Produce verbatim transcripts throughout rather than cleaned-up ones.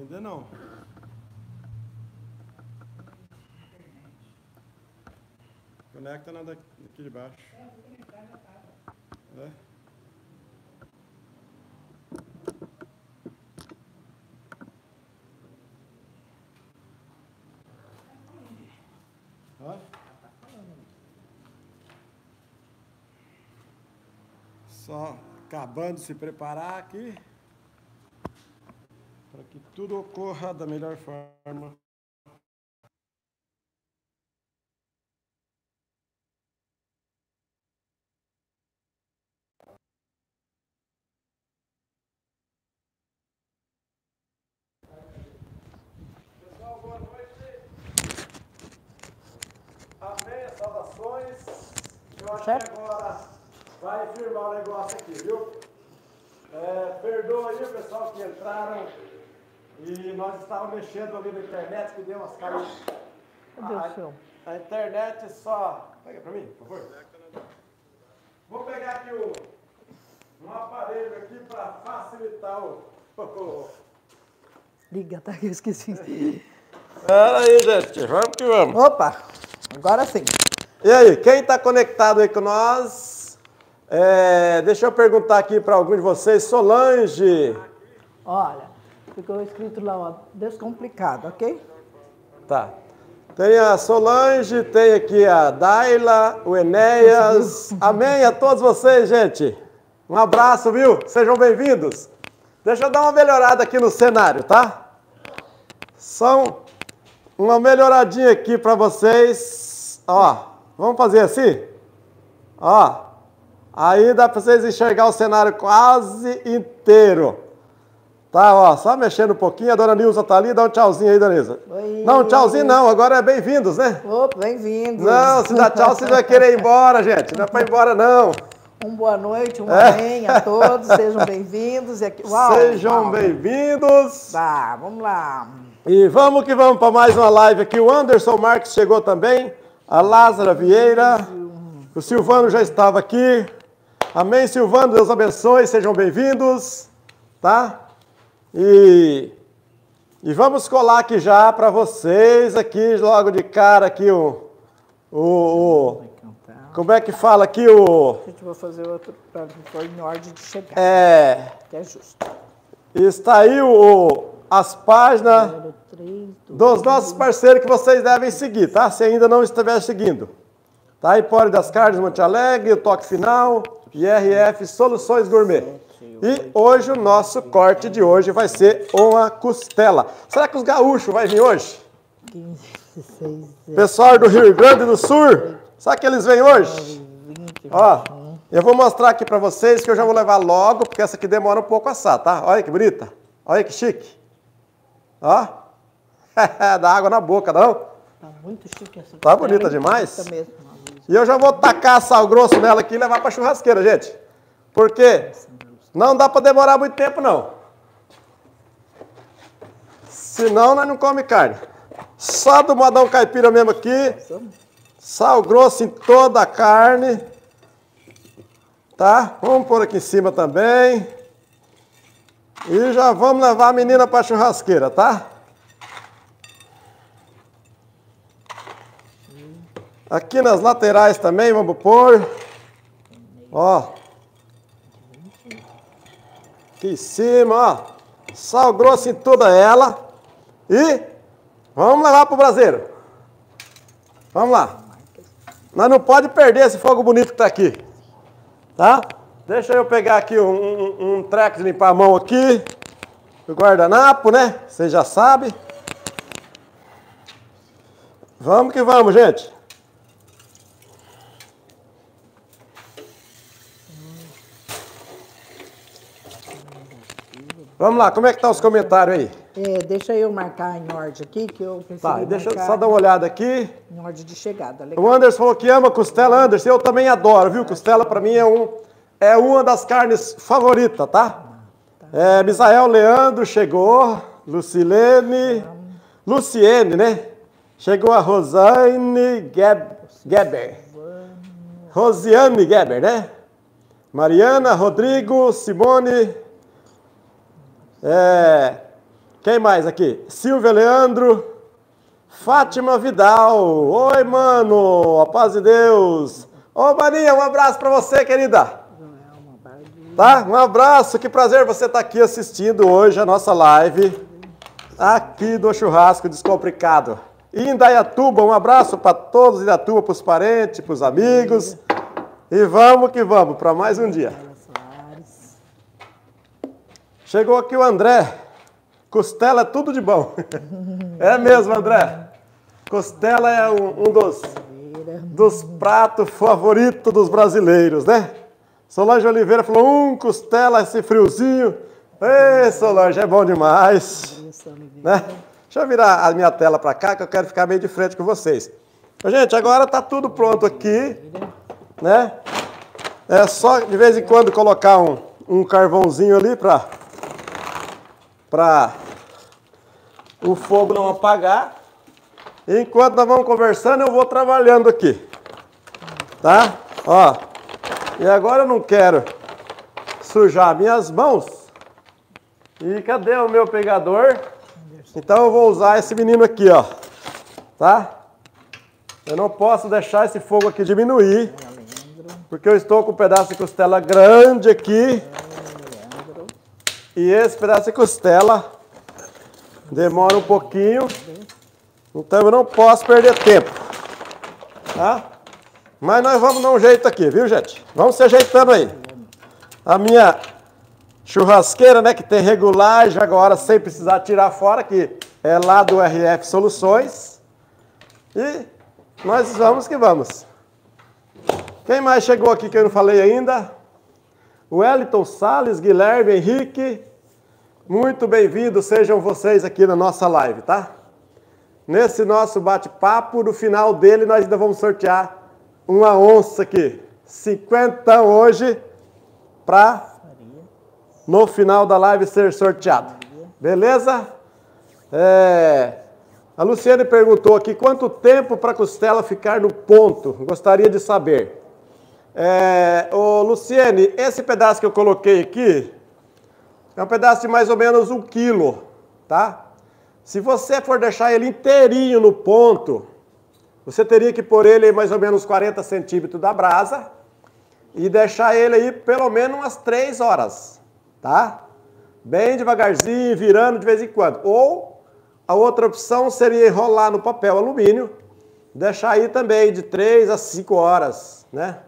Ainda não. Conecta na daqui de baixo. É, eu vou conectar, já tava. É? Hã? Só acabando de se preparar aqui para que tudo ocorra da melhor forma. Eu acho certo? Que agora vai firmar o negócio aqui, viu? É, perdoa aí o pessoal que entraram e nós estávamos mexendo ali na internet, que deu umas caras. A, a internet só... Pega pra mim, por favor. Vou pegar aqui o, um aparelho aqui para facilitar o... Liga, tá? Eu esqueci. Pera aí, gente. Vamos que vamos. Opa, agora sim. E aí, quem está conectado aí com nós? É, deixa eu perguntar aqui para algum de vocês. Solange. Olha, ficou escrito lá, ó, descomplicado, ok? Tá. Tem a Solange, tem aqui a Daila, o Enéas. Amém a todos vocês, gente. Um abraço, viu? Sejam bem-vindos. Deixa eu dar uma melhorada aqui no cenário, tá? Só uma melhoradinha aqui para vocês. Ó. Vamos fazer assim? Ó, aí dá para vocês enxergar o cenário quase inteiro. Tá, ó, só mexendo um pouquinho. A dona Nilza tá ali, dá um tchauzinho aí, dona Nilza. Oi. Não, tchauzinho não, agora é bem-vindos, né? Opa, bem-vindos. Não, se dá tchau, você vai querer ir embora, gente. Não é para ir embora, não. Um boa noite, um é. Amém a todos, sejam bem-vindos. Uau, sejam bem-vindos. Tá, vamos lá. E vamos que vamos para mais uma live aqui. O Anderson Marques chegou também. A Lázara Vieira, o Silvano já estava aqui. Amém, Silvano, Deus abençoe, sejam bem-vindos, tá? E, e vamos colar aqui já para vocês, aqui logo de cara, aqui o, o, o como é que fala aqui o... A gente vai fazer outro para em ordem de chegar, é, que é justo. Está aí o... as páginas dos nossos parceiros que vocês devem seguir, tá? Se ainda não estiver seguindo. Tá? Empório das Carnes, Monte Alegre, O Toque Final e R F Soluções Gourmet. E hoje o nosso corte de hoje vai ser uma costela. Será que os gaúchos vão vir hoje? Pessoal do Rio Grande do Sul, será que eles vêm hoje? Ó, eu vou mostrar aqui pra vocês que eu já vou levar logo, porque essa aqui demora um pouco a assar, tá? Olha que bonita, olha que chique. Ó, dá água na boca, não? Tá muito chique essa. Tá bonita demais. Mesmo, e eu já vou tacar sal grosso nela aqui e levar pra churrasqueira, gente. Porque não dá pra demorar muito tempo, não. Senão nós não come carne. Só do modão caipira mesmo aqui. Sal grosso em toda a carne. Tá? Vamos pôr aqui em cima também. E já vamos levar a menina para a churrasqueira, tá? Aqui nas laterais também, vamos pôr. Ó. Aqui em cima, ó. Sal grosso em toda ela. E vamos levar pro braseiro. Vamos lá. Nós não podemos perder esse fogo bonito que tá aqui. Tá? Deixa eu pegar aqui um, um, um treco de limpar a mão aqui. O guardanapo, né? Vocês já sabem. Vamos que vamos, gente. Vamos lá, como é que tá os comentários aí? É, deixa eu marcar em ordem aqui, que eu preciso. Tá, deixa eu só dar uma olhada aqui. Em ordem de chegada, legal. O Anderson falou que ama costela. Anderson, eu também adoro, viu? Costela pra mim é um... é uma das carnes favoritas, tá? É, Misael Leandro chegou, Lucilene, Luciene, né? Chegou a Rosane Geber, Rosiane Geber, né? Mariana, Rodrigo, Simone, é, Quem mais aqui? Silvia Leandro. Fátima Vidal. Oi, mano. A paz de Deus. Ô, Maninha, um abraço pra você, querida. Tá? Um abraço. Que prazer você estar aqui assistindo hoje a nossa live aqui do Churrasco Descomplicado. Indaiatuba, um abraço para todos de Indaiatuba, para os parentes, para os amigos. E vamos que vamos, para mais um dia. Chegou aqui o André. Costela é tudo de bom. É mesmo, André. Costela é um, um dos, dos pratos favoritos dos brasileiros, né? Solange Oliveira falou, hum, costela, esse friozinho. Ei, Solange, é bom demais. Né? Deixa eu virar a minha tela para cá, que eu quero ficar meio de frente com vocês. Gente, agora tá tudo pronto aqui, né? É só, de vez em quando, colocar um, um carvãozinho ali para... para o fogo não apagar. Enquanto nós vamos conversando, eu vou trabalhando aqui. Tá? Ó. E agora eu não quero sujar minhas mãos. E cadê o meu pegador? Então eu vou usar esse menino aqui, ó. Tá? Eu não posso deixar esse fogo aqui diminuir, porque eu estou com um pedaço de costela grande aqui. E esse pedaço de costela demora um pouquinho, então eu não posso perder tempo, tá? Mas nós vamos dar um jeito aqui, viu, gente? Vamos se ajeitando aí. A minha churrasqueira, né, que tem regulagem agora, sem precisar tirar fora, que é lá do R F Soluções. E nós vamos que vamos. Quem mais chegou aqui que eu não falei ainda? Wellington Salles, Guilherme, Henrique, muito bem-vindos sejam vocês aqui na nossa live, tá? Nesse nosso bate-papo, no final dele, nós ainda vamos sortear uma onça aqui, cinquenta hoje, para no final da live ser sorteado, beleza? É... A Luciane perguntou aqui, quanto tempo para a costela ficar no ponto? Gostaria de saber. É, ô Luciene, esse pedaço que eu coloquei aqui é um pedaço de mais ou menos um quilo, tá? Se você for deixar ele inteirinho no ponto, você teria que pôr ele mais ou menos quarenta centímetros da brasa e deixar ele aí pelo menos umas três horas, tá? Bem devagarzinho, virando de vez em quando. Ou a outra opção seria enrolar no papel alumínio, deixar aí também de três a cinco horas, né?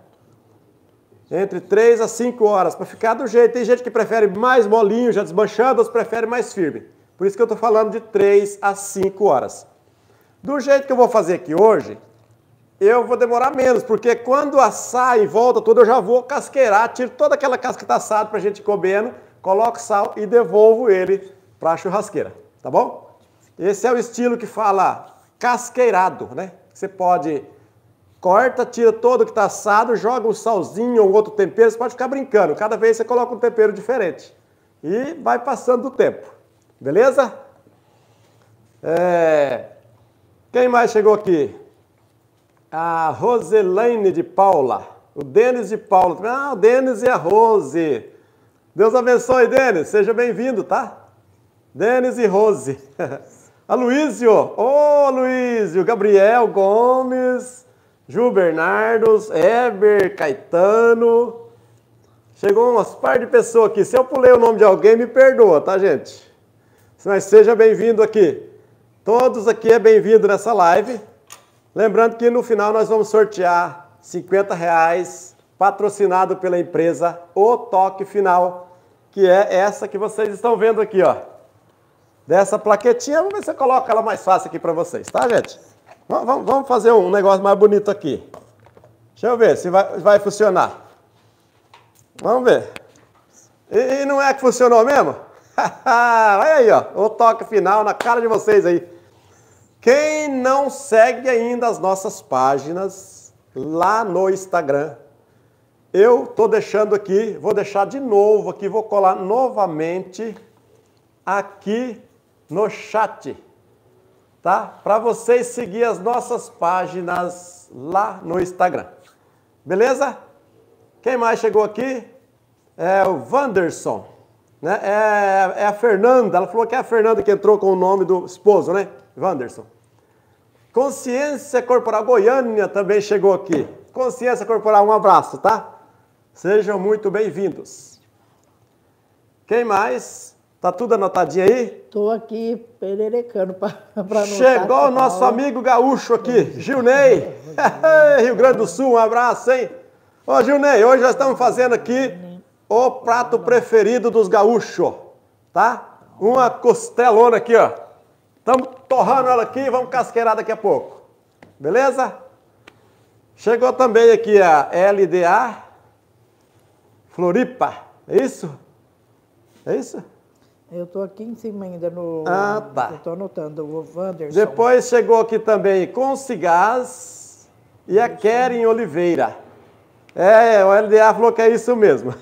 Entre três a cinco horas, para ficar do jeito. Tem gente que prefere mais molinho, já desmanchando, outros preferem mais firme. Por isso que eu estou falando de três a cinco horas. Do jeito que eu vou fazer aqui hoje, eu vou demorar menos, porque quando assar em volta toda, eu já vou casqueirar, tiro toda aquela casca que está assada para a gente ir comendo, coloco sal e devolvo ele para a churrasqueira, tá bom? Esse é o estilo que fala casqueirado, né? Você pode... Corta, tira todo que está assado, joga um salzinho ou um outro tempero, você pode ficar brincando. Cada vez você coloca um tempero diferente. E vai passando o tempo. Beleza? É... Quem mais chegou aqui? A Roselaine de Paula. O Denis de Paula. Ah, o Denis e a Rose. Deus abençoe, Denis. Seja bem-vindo, tá? Denis e Rose. Aloysio. Ô, oh, Luísio. Gabriel Gomes. Ju Bernardos, Eber, Caetano. Chegou umas par de pessoas aqui. Se eu pulei o nome de alguém, me perdoa, tá, gente? Mas seja bem-vindo aqui. Todos aqui é bem-vindo nessa live. Lembrando que no final nós vamos sortear cinquenta reais, patrocinado pela empresa O Toque Final, que é essa que vocês estão vendo aqui, ó. Dessa plaquetinha, vamos ver se eu coloco ela mais fácil aqui pra vocês, tá, gente? Vamos fazer um negócio mais bonito aqui. Deixa eu ver se vai, vai funcionar. Vamos ver. E, e não é que funcionou mesmo? Olha aí, ó. O toque final na cara de vocês aí. Quem não segue ainda as nossas páginas lá no Instagram, eu tô deixando aqui, vou deixar de novo aqui, vou colar novamente aqui no chat. Tá? Para vocês seguir as nossas páginas lá no Instagram. Beleza? Quem mais chegou aqui? É o Wanderson. né? É, é a Fernanda, ela falou que é a Fernanda que entrou com o nome do esposo, né? Wanderson. Consciência Corporal Goiânia também chegou aqui. Consciência Corporal, um abraço, tá? Sejam muito bem-vindos. Quem mais? Tá tudo anotadinho aí? Tô aqui pererecando para anotar. Chegou o nosso amigo gaúcho aqui, Gilney. Rio Grande do Sul, um abraço, hein? Ô, Gilney, hoje nós estamos fazendo aqui o prato preferido dos gaúchos, tá? Uma costelona aqui, ó. Estamos torrando ela aqui, vamos casqueirar daqui a pouco. Beleza? Chegou também aqui a L D A Floripa, é isso? É isso? Eu tô aqui em cima ainda no... Ah, tá. Eu tô anotando, o Wanderson. Depois chegou aqui também Consigás e a Keren Oliveira. É, o L D A falou que é isso mesmo.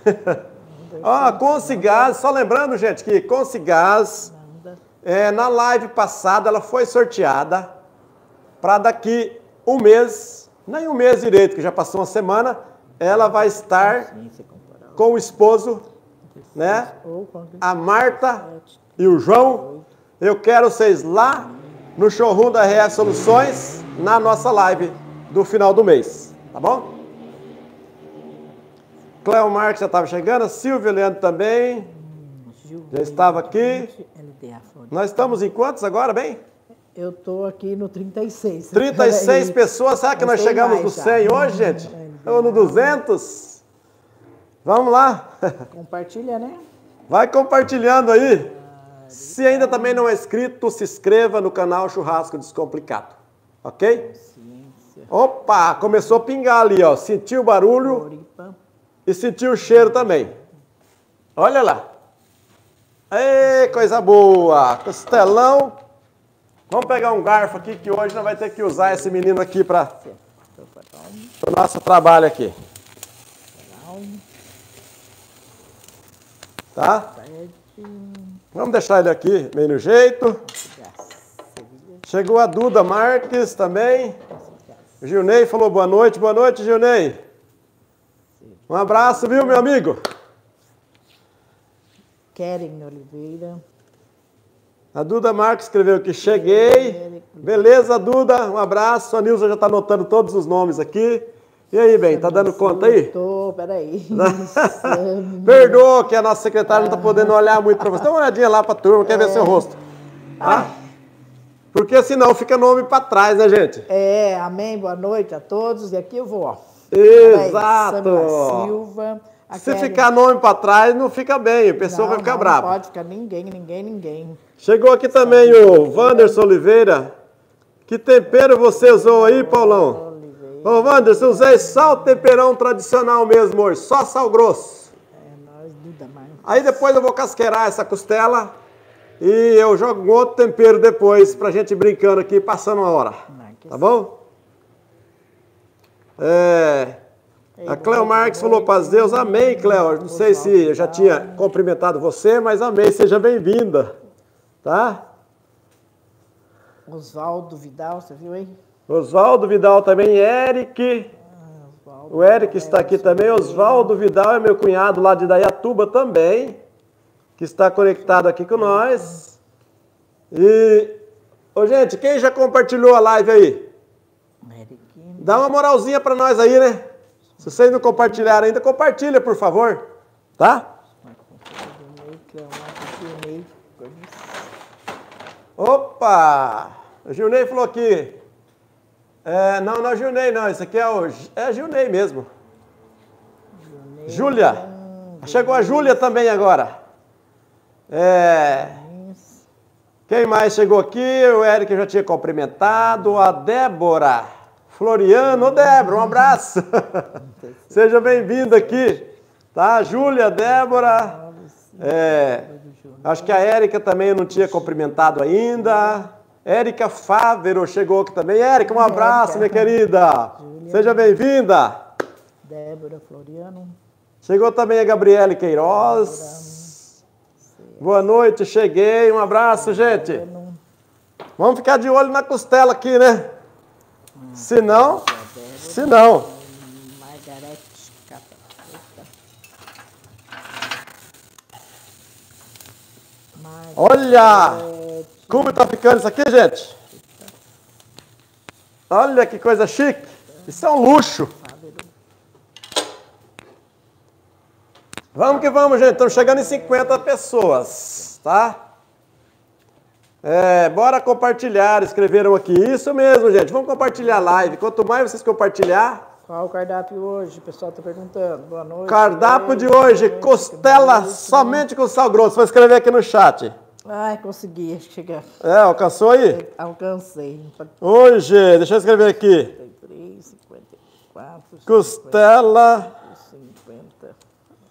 Ó, Consigás, só lembrando, gente, que Consigás, é, na live passada, ela foi sorteada para daqui um mês, nem um mês direito, que já passou uma semana, ela vai estar com o esposo, né? A Marta e o João. Eu quero vocês lá no showroom da R F Soluções na nossa live do final do mês, tá bom? Cléo Marques já estava chegando, Silvio Leandro também já estava aqui. Nós estamos em quantos agora, bem? Eu estou aqui no trinta e seis. trinta e seis pessoas, será que nós chegamos no cem hoje, gente? Ou no duzentos? Vamos lá. Compartilha, né? Vai compartilhando aí. Se ainda também não é inscrito, se inscreva no canal Churrasco Descomplicado. Ok? Opa, começou a pingar ali, ó. Sentiu o barulho e sentiu o cheiro também. Olha lá. Ei, coisa boa. Costelão. Vamos pegar um garfo aqui que hoje nós vamos ter que usar esse menino aqui para o nosso trabalho aqui. Tá? Vamos deixar ele aqui, meio no jeito. Chegou a Duda Marques também. O Gilney falou boa noite. Boa noite, Gilney. Um abraço, viu, meu amigo? Keren Oliveira. A Duda Marques escreveu que cheguei. Beleza, Duda. Um abraço. A Nilza já está anotando todos os nomes aqui. E aí, bem, tá dando conta aí? Tô, peraí. Perdoa que a nossa secretária não tá podendo olhar muito pra você. Dá uma olhadinha lá pra turma, quer é... ver seu rosto. Tá? Porque senão fica nome pra trás, né, gente? É, amém, boa noite a todos. E aqui eu vou, ó. Exato. Peraí, Silva. Se Keren... ficar nome pra trás, não fica bem, a pessoa não, vai ficar não, brava. Não pode ficar ninguém, ninguém, ninguém. Chegou aqui também o Wanderson Oliveira. Que tempero você usou aí, Paulão? Ô, Wanderson, usei sal temperão tradicional mesmo hoje, só sal grosso. É, nós duda mais. Aí depois eu vou casqueirar essa costela e eu jogo um outro tempero depois pra gente brincando aqui, passando uma hora. Tá bom? É, a Cléo Marques falou, paz Deus, amém, Cléo. Não sei se eu já tinha cumprimentado você, mas amém, seja bem-vinda. Tá? Oswaldo Vidal, você viu, hein? Oswaldo Vidal também, Eric, ah, o Eric está aqui também, Oswaldo Vidal é meu cunhado lá de Indaiatuba também, que está conectado aqui com nós. E, ô, gente, quem já compartilhou a live aí? Dá uma moralzinha para nós aí, né? Se vocês não compartilharam ainda, compartilha, por favor, tá? Opa! O Gilney falou aqui. É, não, não é Gilney, não. Isso aqui é o... É Gilney mesmo. Gilney, Júlia. Gilney. Chegou a Júlia também agora. É... Quem mais chegou aqui? O Eric já tinha cumprimentado. A Débora. Floriano. Ô, Débora, um abraço. Seja bem-vinda aqui. Tá? Júlia, Débora. É... Acho que a Érica também não tinha cumprimentado ainda. Érica Fávero chegou aqui também. Érica, um abraço, Érica, minha querida. Juliana. Seja bem-vinda. Débora Floriano. Chegou também a Gabriele Queiroz. Débora. Boa noite, cheguei. Um abraço, gente. Débora. Vamos ficar de olho na costela aqui, né? Hum. Se não, se não. Margarete. Olha! Como tá ficando isso aqui, gente? Olha que coisa chique! Isso é um luxo! Vamos que vamos, gente! Estamos chegando em cinquenta pessoas, tá? É, bora compartilhar, escreveram aqui. Isso mesmo, gente. Vamos compartilhar a live. Quanto mais vocês compartilhar... Qual o cardápio hoje? O pessoal está perguntando. Boa noite. Cardápio de hoje, costela somente com sal grosso. Vou escrever aqui no chat. Ai, consegui chegar. É, alcançou aí? Alcancei. Hoje, deixa eu escrever aqui. cinquenta e três, cinquenta e quatro, cinquenta, costela cinquenta.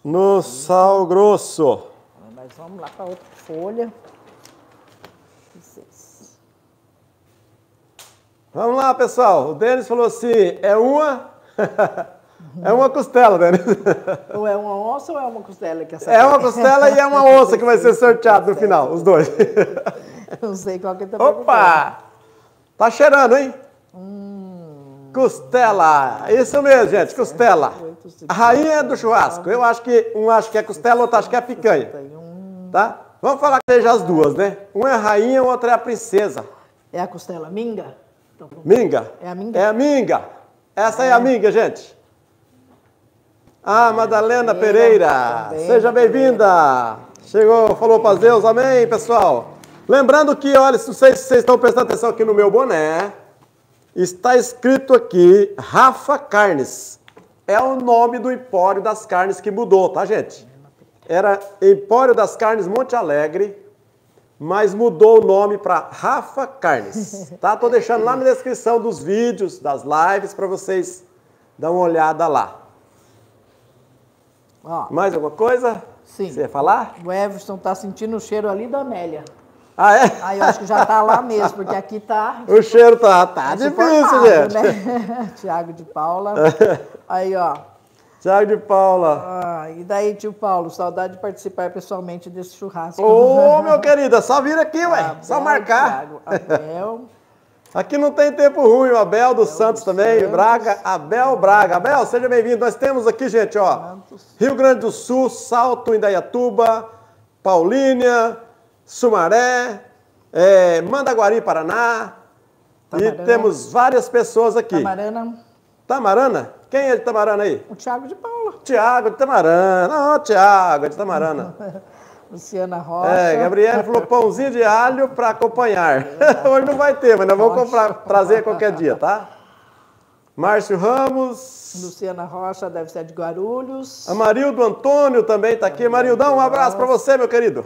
No sal grosso. Mas vamos lá para outra folha. Vamos lá, pessoal. O Denis falou assim, é uma... é uma costela, Denis. Ou é uma onça ou é uma costela? Que essa é uma costela e é uma onça que vai ser sorteado no final, os dois. Não sei qual que tá. Opa! Tá cheirando, hein? Hum, costela. Isso mesmo, gente, costela. A rainha do churrasco. Eu acho que um acho que é costela, outro acho que é picanha. Tá? Vamos falar que seja as duas, né? Uma é a rainha, outra é a princesa. É a costela minga? Minga? É a minga? É a minga. Essa é, é a minga, gente. Ah, Madalena Pereira. Pereira. Seja bem-vinda. Chegou, falou para Deus. Amém, pessoal. Lembrando que, olha, se vocês, vocês estão prestando atenção aqui no meu boné, está escrito aqui, Rafa Carnes. É o nome do Empório das Carnes que mudou, tá, gente? Era Empório das Carnes Monte Alegre, mas mudou o nome para Rafa Carnes, tá? Tô deixando lá na descrição dos vídeos, das lives, para vocês dar uma olhada lá. Ó, mais alguma coisa? Sim. Você ia falar? O Everson tá sentindo o cheiro ali da Amélia. Ah, é? Aí eu acho que já tá lá mesmo, porque aqui tá... O cheiro tá, tá difícil, gente. Né? Tiago de Paula. Aí, ó. Tiago de Paula. Ah, e daí, tio Paulo, saudade de participar pessoalmente desse churrasco. Ô, oh, meu querido, só vir aqui, ué. Abel, só marcar. Thiago, Abel. Aqui não tem tempo ruim. O Abel dos Santos também. Santos. Braga, Abel Braga. Abel, seja bem-vindo. Nós temos aqui, gente, ó. Santos. Rio Grande do Sul, Salto, Indaiatuba, Paulínia, Sumaré, é, Mandaguari, Paraná. Tamarana. E temos várias pessoas aqui. Tamarana. Tamarana? Quem é de Tamarana aí? O Tiago de Paula. Tiago de Tamarana. Não, Tiago é de Tamarana. Luciana Rocha. É, Gabriela falou pãozinho de alho para acompanhar. Hoje não vai ter, mas nós vamos comprar, trazer qualquer dia, tá? Márcio Ramos. Luciana Rocha, deve ser de Guarulhos. Amarildo Antônio também está aqui. Amarildo, dá um abraço para você, meu querido.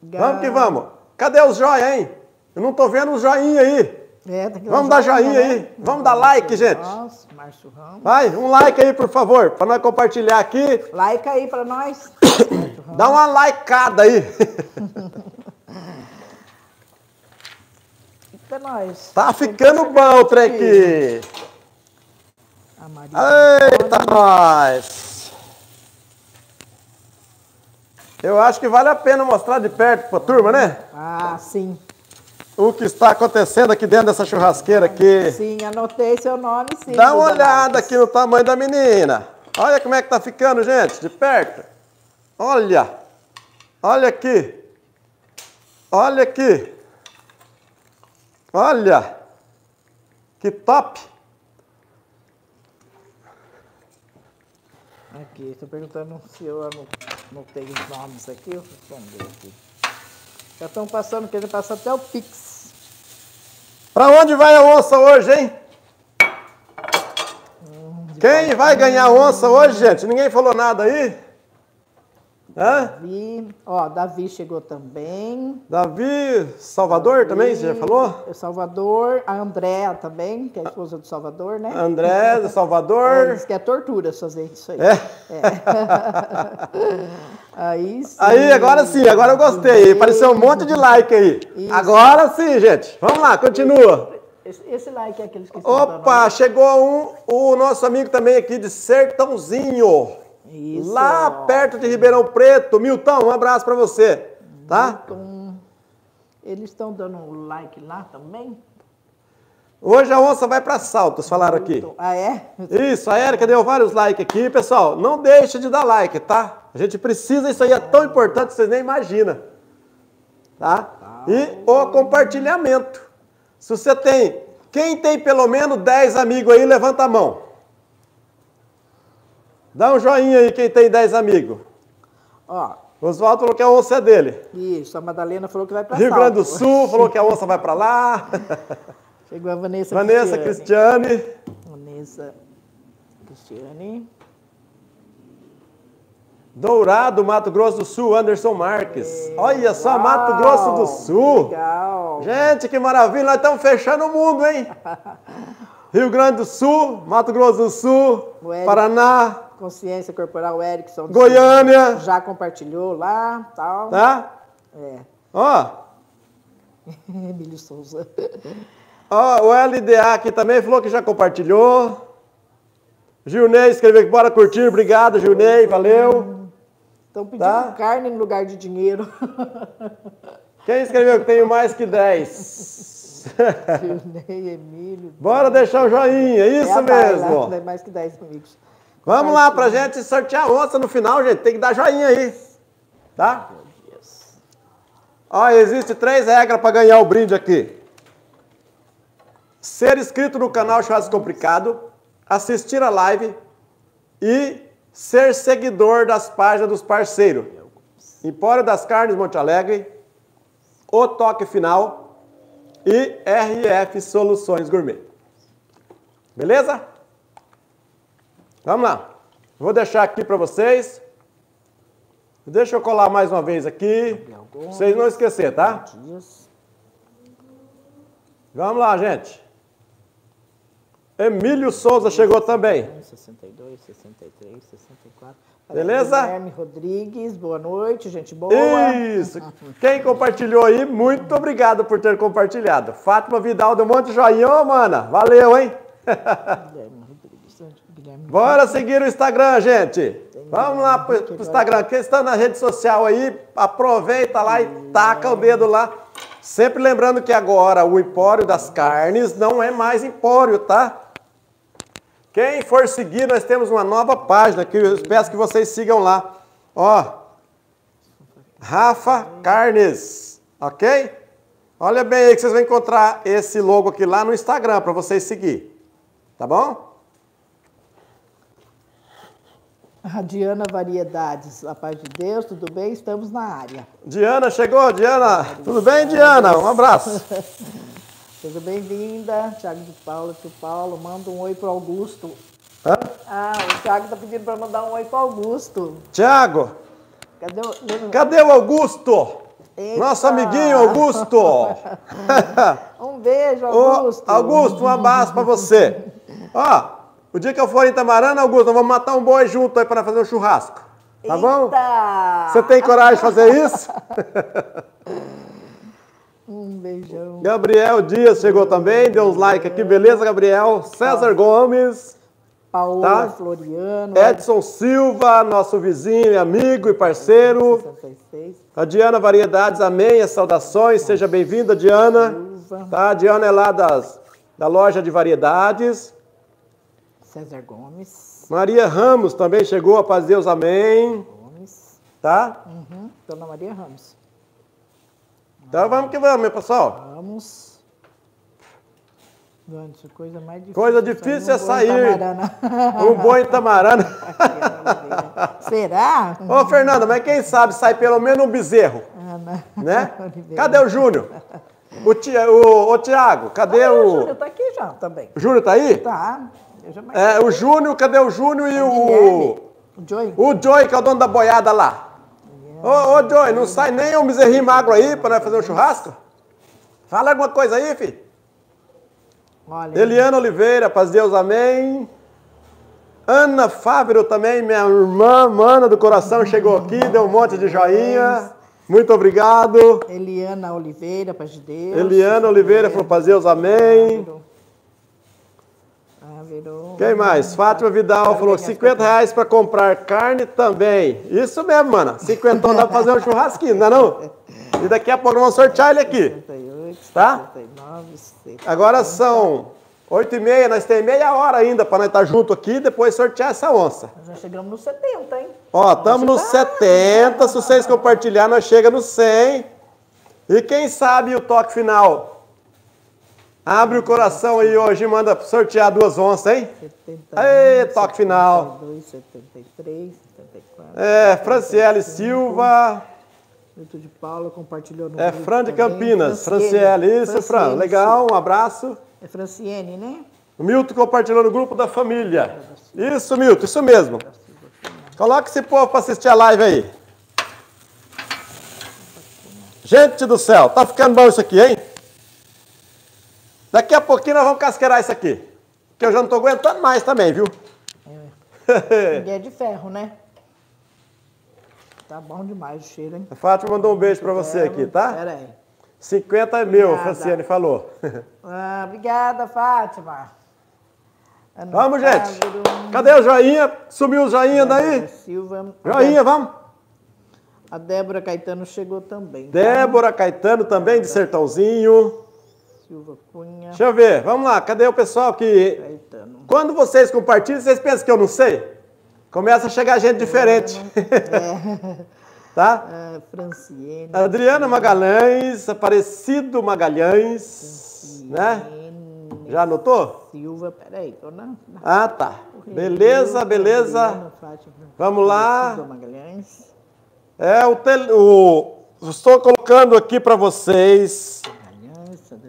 Gar... Vamos que vamos. Cadê os joia, hein? Eu não tô vendo os joinha aí. É, vamos dar joinha, joinha aí, né? Vamos dar like, gente. Nossa, Márcio Ramos. Vai, um like aí, por favor, para nós compartilhar aqui. Like aí para nós. Dá uma likeada aí. Eita, nós. Tá ficando bom o trem aqui. Eita, nós. Eu acho que vale a pena mostrar de perto para a turma, né? Ah, sim. O que está acontecendo aqui dentro dessa churrasqueira aqui. Sim, anotei seu nome, sim. Dá uma olhada aqui no tamanho da menina. Olha como é que tá ficando, gente, de perto. Olha. Olha aqui. Olha aqui. Olha. Que top. Aqui, estou perguntando se eu anotei os nomes aqui. Eu respondi aqui. Já estão passando, querendo passar até o Pix. Pra onde vai a onça hoje, hein? Hum, Quem vai ganhar a onça hoje, gente? Ninguém falou nada aí? Davi. Hã? Ó, Davi chegou também. Davi, Salvador Davi, também, você já falou? Salvador, a Andréa também, que é a esposa do Salvador, né? Andréa, do Salvador. É, diz que é tortura fazer isso aí. É. É. Aí sim. Aí, agora sim, agora eu gostei. Apareceu um monte de like aí. Isso. Agora sim, gente. Vamos lá, continua. Esse, esse like é aquele que esqueceu. Opa, chegou um, o nosso amigo também aqui de Sertãozinho. Isso. Lá perto de Ribeirão Preto. Milton, um abraço pra você. Tá? Milton. Eles estão dando um like lá também? Hoje a onça vai para Saltos, falaram aqui. Ah, é? Isso, a Érica deu vários likes aqui. Pessoal, não deixa de dar like, tá? A gente precisa, isso aí é tão importante que vocês nem imaginam. Tá? E o compartilhamento. Se você tem... Quem tem pelo menos dez amigos aí, levanta a mão. Dá um joinha aí quem tem dez amigos. Ó. Oswaldo falou que a onça é dele. Isso, a Madalena falou que vai para Saltos. Rio Grande do Sul falou que a onça vai para lá. Chegou a Vanessa, Vanessa Cristiane. Cristiane. Vanessa Cristiane. Dourado, Mato Grosso do Sul, Anderson Marques. É. Olha só, uau, Mato Grosso do Sul. Legal. Gente, que maravilha, nós estamos fechando o mundo, hein? Rio Grande do Sul, Mato Grosso do Sul, Eric, Paraná. Consciência Corporal, Erickson. Goiânia. Sul, já compartilhou lá, tal. Tá? É. Ó. Emílio Souza. Ó, o L D A aqui também falou que já compartilhou. Gilnei escreveu que bora curtir. Obrigado, Gilnei. Valeu. Estão pedindo tá? carne no lugar de dinheiro. Quem escreveu que tenho mais que dez? Gilnei, Emílio. Bora deixar o joinha. Isso é mesmo. Lá, mais que dez amigos. Vamos lá pra gente sortear onça no final, gente. Tem que dar joinha aí. Tá? Ó, existe três regras para ganhar o brinde aqui. Ser inscrito no canal Churrasco Complicado, assistir a live e ser seguidor das páginas dos parceiros. Empório das Carnes, Monte Alegre, O Toque Final e R F Soluções Gourmet. Beleza? Vamos lá. Vou deixar aqui para vocês. Deixa eu colar mais uma vez aqui. Pra vocês não esquecerem, tá? Vamos lá, gente. Emílio Souza chegou também. sessenta e dois, sessenta e três, sessenta e quatro. Beleza? Guilherme Rodrigues, boa noite, gente boa. Isso. Quem compartilhou aí, muito obrigado por ter compartilhado. Fátima Vidal deu um monte de joinha, ô, mana. Valeu, hein? Guilherme Rodrigues, Guilherme. Bora seguir o Instagram, gente. Vamos lá pro Instagram. Quem está na rede social aí, aproveita lá e taca o dedo lá. Sempre lembrando que agora o Empório das Carnes não é mais Empório, tá? Quem for seguir, nós temos uma nova página que eu peço que vocês sigam lá. Ó, Rafa Carnes, ok? Olha bem aí que vocês vão encontrar esse logo aqui lá no Instagram para vocês seguir, tá bom? A Diana Variedades, a paz de Deus, tudo bem? Estamos na área. Diana chegou, Diana. Tudo bem, Diana? Um abraço. Seja bem-vinda, Thiago de Paula, tio Paulo, manda um oi pro Augusto. Hã? Ah, o Thiago tá pedindo para mandar um oi pro Augusto. Thiago, cadê o, cadê o Augusto? Eita. Nosso amiguinho Augusto. Um beijo, Augusto. Ô, Augusto, um abraço para você. Ó. O dia que eu for em Tamarana, Augusto, nós vamos matar um boi junto aí para fazer um churrasco. Tá Eita. Bom? Você tem coragem de fazer isso? Um beijão. Gabriel Dias chegou também, deu uns likes aqui. Beleza, Gabriel? César Gomes. Paola tá? Floriano. Edson Silva, nosso vizinho, amigo e parceiro. sessenta e seis. A Diana Variedades, amém, saudações. Seja bem-vinda, Diana. Tá? A Diana é lá das, da loja de variedades. César Gomes. Maria Ramos também chegou, a paz de Deus, amém. Gomes. Tá? Uhum, Dona Maria Ramos. Então ah, vamos que vamos, meu pessoal. Vamos. Dante, coisa mais difícil. Coisa difícil é sair. Um boi em Tamarana. Será? Ô, Fernanda, mas quem sabe sai pelo menos um bezerro. Ana. Né? Cadê o Júnior? O, tia, o, o Tiago, cadê ah, o... O Júnior tá aqui já também. O Júnior tá aí? Tá. É, o Júnior, cadê o Júnior e o... O Joey. O Joey, que é o dono da boiada lá. Ô, yeah. ô, Joey, não sai nem um bezerrinho magro aí pra nós fazer um churrasco? Fala alguma coisa aí, filho. Olha, Eliana hein. Oliveira, paz de Deus, amém. Ana Fávero também, minha irmã, mana do coração, chegou aqui, deu um monte de joinha. Muito obrigado. Eliana Oliveira, paz de Deus. Eliana Oliveira, falou, paz de Deus, amém. Quem mais? Fátima Vidal falou cinquenta reais para comprar carne também. Isso mesmo, mana. cinquenta dá para fazer um churrasquinho, não é não? E daqui a pouco vamos sortear ele aqui. Tá? Agora são oito e meia, nós temos meia hora ainda para nós estar junto aqui e depois sortear essa onça. Nós já chegamos nos setenta, hein? Ó, estamos nos setenta, se vocês compartilharem, nós chega nos cem. E quem sabe o toque final... Abre o coração aí hoje e manda sortear duas onças, hein? setenta, aê, toque setenta e dois, final. setenta e dois, setenta e três, setenta e quatro. É, Franciele Silva. Muito de Paula compartilhou no É, Fran de Campinas. Franciele, isso, Fran. Legal, um abraço. É Franciele, né? O Milton compartilhou no grupo da família. Isso, Milton, isso mesmo. Coloca esse povo para assistir a live aí. Gente do céu, tá ficando bom isso aqui, hein? Daqui a pouquinho nós vamos casqueirar isso aqui. Porque eu já não tô aguentando mais também, viu? É. Ninguém é de ferro, né? Tá bom demais o cheiro, hein? A Fátima mandou um beijo pra você aqui, tá? Pera aí. cinquenta é meu, Franciane falou. Ah, obrigada, Fátima. Ana vamos, Cávaro. Gente. Cadê o joinha? Sumiu o joinha daí? Silva. Joinha, vamos. A Débora Caetano chegou também. Débora Caetano também, de Sertãozinho. Silva Cunha. Deixa eu ver, vamos lá, cadê o pessoal que... Caetano. Quando vocês compartilham, vocês pensam que eu não sei? Começa a chegar gente diferente. É. Tá? Ah, Franciene. Adriana Magalhães, Aparecido Magalhães, Franciene, né? Já anotou? Silva, peraí, tô na... Ah, tá. Beleza, beleza. Adriana, Fátima, vamos lá. Silva Magalhães. É, o... Tel... o... Estou colocando aqui para vocês...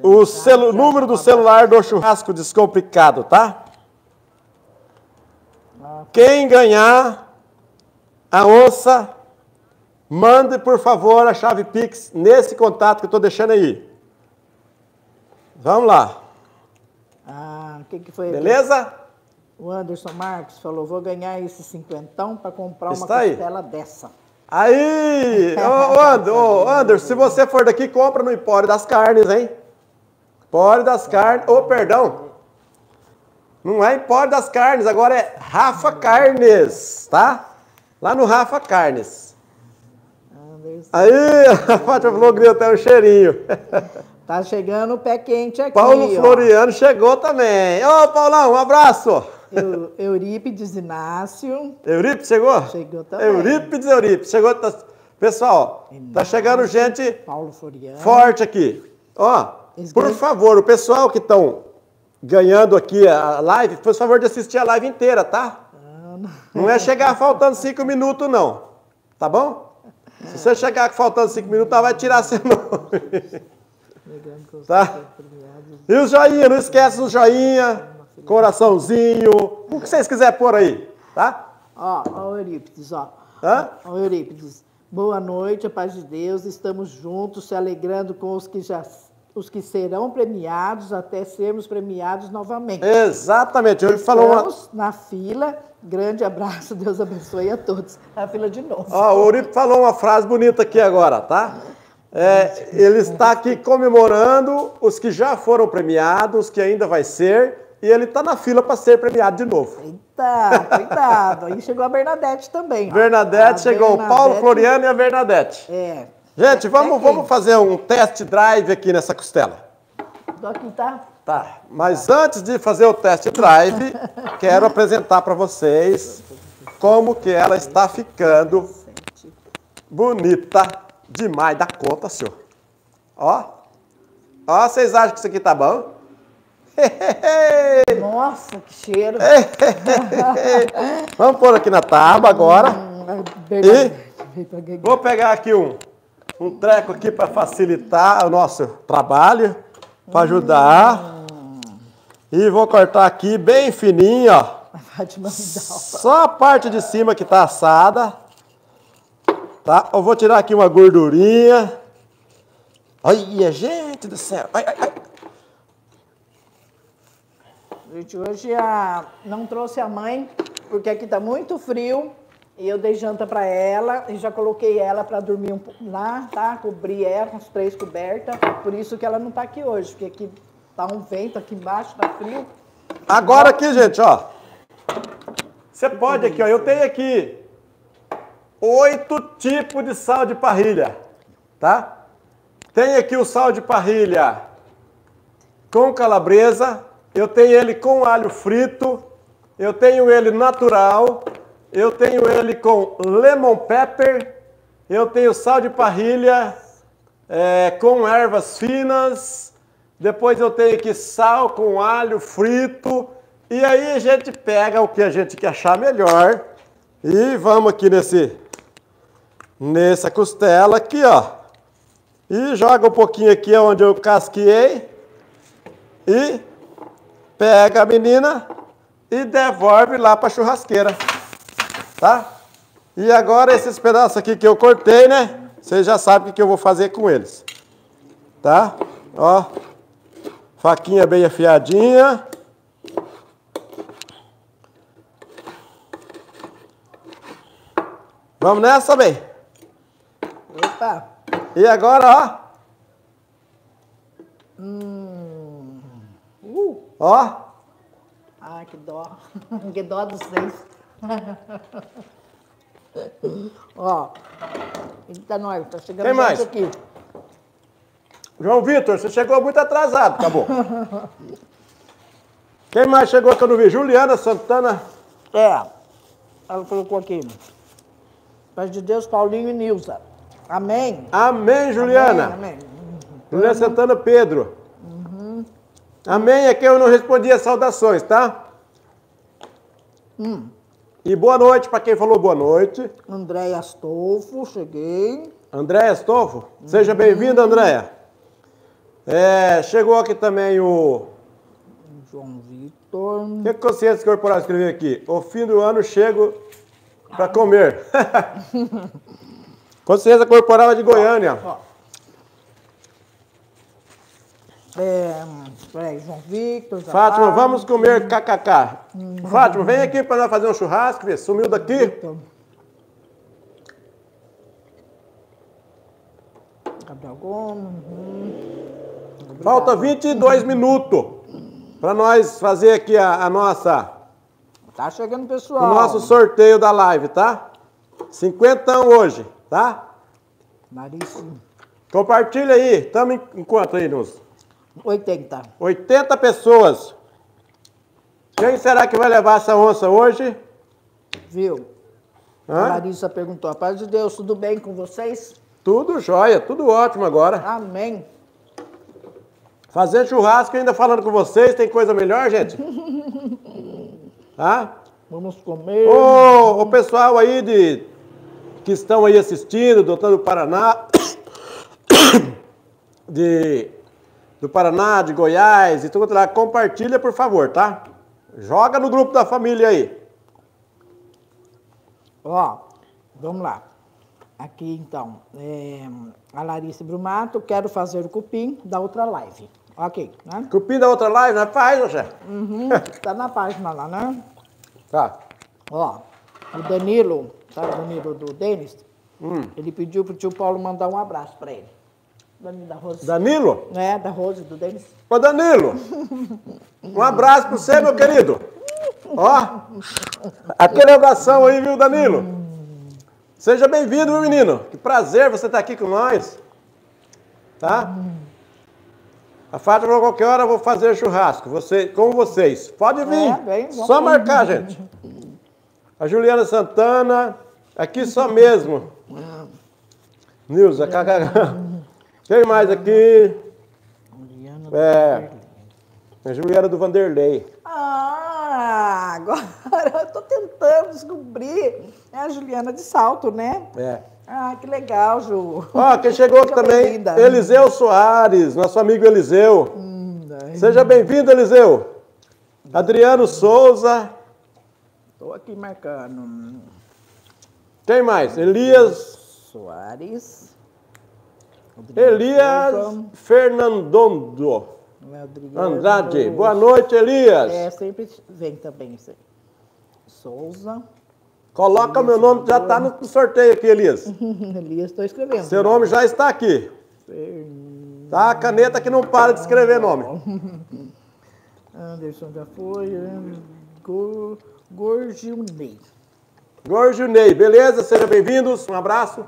O celu... número do celular do Churrasco Descomplicado, tá? Quem ganhar a onça, mande, por favor, a chave Pix nesse contato que eu estou deixando aí. Vamos lá. Ah, o que, que foi? Beleza? Aqui? O Anderson Marques falou, vou ganhar esse cinquentão para comprar uma costela dessa. Aí! Ô, Ander, ô, Anderson, se você for daqui, compra no Empório das Carnes, hein? Empório das Carnes, ô, oh, perdão, não é Empório das Carnes, agora é Rafa Carnes, tá? Lá no Rafa Carnes. Aí, a Fátima falou que deu até um cheirinho. Tá chegando o pé quente aqui. Paulo Floriano ó. Chegou também. Ô, Paulão, um abraço. Eu, Eurípides Inácio. Eurípides chegou? Chegou também. Eurípides, Eurípides, chegou. Tá... Pessoal, Inácio, tá chegando gente Paulo Floriano. Forte aqui. Ó. Por favor, o pessoal que estão ganhando aqui a live, por favor de assistir a live inteira, tá? Não é chegar faltando cinco minutos, não. Tá bom? Se você chegar faltando cinco minutos, ela vai tirar seu nome. Tá? E o joinha, não esquece o joinha, coraçãozinho, o que vocês quiserem pôr aí, tá? Ó, ó o Eurípides, ó. Hã? Ó o Eurípides. Boa noite, a paz de Deus, estamos juntos, se alegrando com os que já... os que serão premiados até sermos premiados novamente. Exatamente. Eu Estamos falou uma... na fila. Grande abraço, Deus abençoe a todos. Na fila de novo. Ó, o Uripe falou uma frase bonita aqui agora, tá? É, ele está aqui comemorando os que já foram premiados, os que ainda vai ser, e ele está na fila para ser premiado de novo. Eita, cuidado. Aí chegou a Bernadette também. Ó. Bernadette, a chegou Bernadette... o Paulo Floriano e a Bernadette. É. Gente, vamos, vamos fazer um test drive aqui nessa costela. Aqui, tá? Tá. Mas tá. Antes de fazer o test drive, quero apresentar para vocês como que ela está ficando bonita demais da conta, senhor. Ó. Ó, vocês acham que isso aqui tá bom? Nossa, que cheiro. Vamos pôr aqui na tábua agora. E vou pegar aqui um... Um treco aqui para facilitar o nosso trabalho, para ajudar. Hum. E vou cortar aqui bem fininho, ó. Só a parte de cima que tá assada. Tá? Eu vou tirar aqui uma gordurinha. Olha, gente do céu. Ai, ai, ai. Gente, hoje a... não trouxe a mãe, porque aqui tá muito frio. E eu dei janta para ela e já coloquei ela para dormir um pouco lá, tá? Cobri ela com as três cobertas. Por isso que ela não tá aqui hoje, porque aqui tá um vento aqui embaixo, tá frio. Agora aqui, gente, ó. Você pode aqui, ó. Eu tenho aqui oito tipos de sal de parrilha, tá? Tem aqui o sal de parrilha com calabresa, eu tenho ele com alho frito, eu tenho ele natural, eu tenho ele com lemon pepper, eu tenho sal de parrilha é, com ervas finas, depois eu tenho aqui sal com alho frito, e aí a gente pega o que a gente quer achar melhor e vamos aqui nesse, nessa costela aqui, ó, e joga um pouquinho aqui onde eu casqueei e pega a menina e devolve lá para a churrasqueira, tá? E agora esses pedaços aqui que eu cortei, né? Vocês já sabem o que eu vou fazer com eles. Tá? Ó. Faquinha bem afiadinha. Vamos nessa, bem? Opa! E agora, ó. Hum. Uh. Ó. Ah, que dó. Que dó dos seis. Ó, eita nós, tá chegando mais aqui. João Vitor, você chegou muito atrasado, acabou. Quem mais chegou que eu não vi? Juliana Santana. É, ela colocou aqui. Paz de Deus, Paulinho e Nilza. Amém? Amém, Juliana. Amém, amém. Juliana Santana Pedro. Uhum. Amém é que eu não respondi as saudações, tá? Hum. E boa noite para quem falou boa noite. Andréia Astolfo, cheguei. Andréia Astolfo? Uhum. Seja bem-vinda, Andréia. É, chegou aqui também o... João Vitor. O que a Consciência Corporal escreveu aqui? O fim do ano chego para comer. Consciência Corporal é de Goiânia. Ó, ó. É... Peraí, João Victor... Fátima, lá. Vamos comer kkk. Uhum. Fátima, vem aqui para nós fazer um churrasco, vê, sumiu daqui. Victor. Gabriel Gomes... Uhum. Falta vinte e dois uhum. minutos para nós fazer aqui a, a nossa... Tá chegando, pessoal. O nosso sorteio da live, tá? cinquenta hoje, tá? Maríssimo. Compartilha aí. Estamos em quanto aí, Nus? oitenta. oitenta pessoas. Quem será que vai levar essa onça hoje? Viu? Hã? A Larissa perguntou. Paz de Deus, tudo bem com vocês? Tudo jóia, tudo ótimo agora. Amém. Fazer churrasco ainda falando com vocês, tem coisa melhor, gente? Tá? Vamos comer. Ô, o pessoal aí de, que estão aí assistindo, Doutor do Paraná, de... do Paraná, de Goiás e tudo lá, compartilha, por favor, tá? Joga no grupo da família aí. Ó, vamos lá. Aqui, então, é, a Larissa Brumato, quero fazer o cupim da outra live. Ok, né? Cupim da outra live, na página, chefe? Uhum, tá na página lá, né? Tá. Ó, o Danilo, sabe o Danilo do Denis? Hum. Ele pediu pro tio Paulo mandar um abraço pra ele. Da Rose. Danilo? É, da Rose, do Denis. Ô, Danilo, um abraço para você, meu querido. Ó, aquele abração aí, viu, Danilo? Seja bem-vindo, meu menino. Que prazer você estar aqui com nós. Tá? A Fátima falou, qualquer hora eu vou fazer churrasco você, com vocês. Pode vir, é, bem, só marcar, gente. A Juliana Santana, aqui só mesmo. Nilza, kkk. Quem mais aqui? Juliana do é, a Juliana do Vanderlei. Ah, agora eu tô tentando descobrir. É a Juliana de Salto, né? É. Ah, que legal, Ju. Ó, quem chegou aqui também, Eliseu Soares, nosso amigo Eliseu. Hum, Seja bem-vindo, Eliseu. Adriano Souza. Tô aqui marcando. Quem mais? Elias Soares. Elias Fernandondo Andrade. Boa noite, Elias. É, sempre vem também. Souza. Coloca meu nome, já está no sorteio aqui, Elias. Elias, estou escrevendo. Seu nome já está aqui. Tá, a caneta que não para de escrever nome. Anderson já foi. Gorgionei. Gorgionei, beleza? Sejam bem-vindos. Um abraço.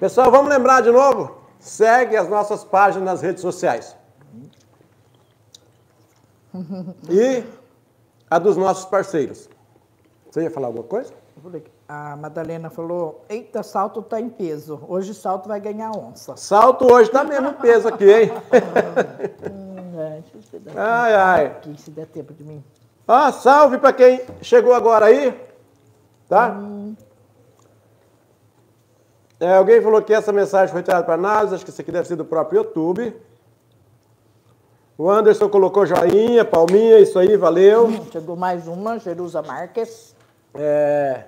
Pessoal, vamos lembrar de novo? Segue as nossas páginas nas redes sociais. E a dos nossos parceiros. Você ia falar alguma coisa? A Madalena falou, eita, salto tá em peso. Hoje salto vai ganhar onça. Salto hoje tá mesmo peso aqui, hein? Ai, ai. Se der tempo de mim. Ah, salve para quem chegou agora aí. Tá? Hum. É, alguém falou que essa mensagem foi tirada para análise. Acho que isso aqui deve ser do próprio YouTube. O Anderson colocou joinha, palminha, isso aí, valeu. Hum, chegou mais uma, Jerusa Marques. É,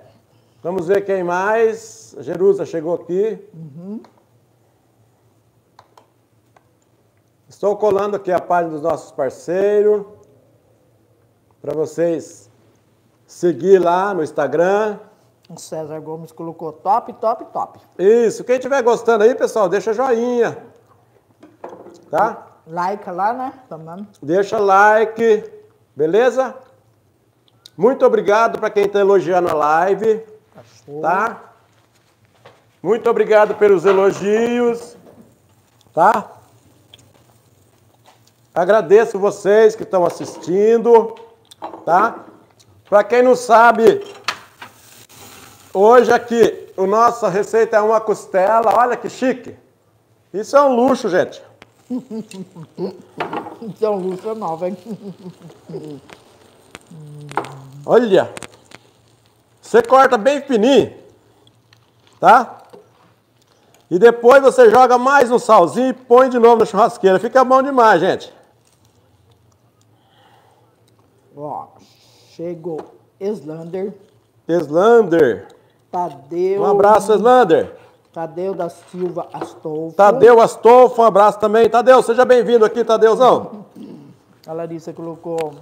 vamos ver quem mais. Jerusa chegou aqui. Uhum. Estou colando aqui a página dos nossos parceiros para vocês seguir lá no Instagram. O César Gomes colocou top, top, top. Isso. Quem estiver gostando aí, pessoal, deixa joinha. Tá? Like lá, né? Tomando. Deixa like. Beleza? Muito obrigado para quem está elogiando a live. Achou. Tá? Muito obrigado pelos elogios. Tá? Agradeço vocês que estão assistindo. Tá? Para quem não sabe, hoje aqui, a nossa receita é uma costela. Olha que chique. Isso é um luxo, gente. Isso é um luxo novo, hein? Olha. Você corta bem fininho. Tá? E depois você joga mais um salzinho e põe de novo na churrasqueira. Fica bom demais, gente. Ó, chegou Eslander. Eslander. Tadeu. Um abraço, Eslander. Tadeu da Silva Astolfo. Tadeu Astolfo, um abraço também. Tadeu, seja bem-vindo aqui, Tadeuzão. A Larissa colocou,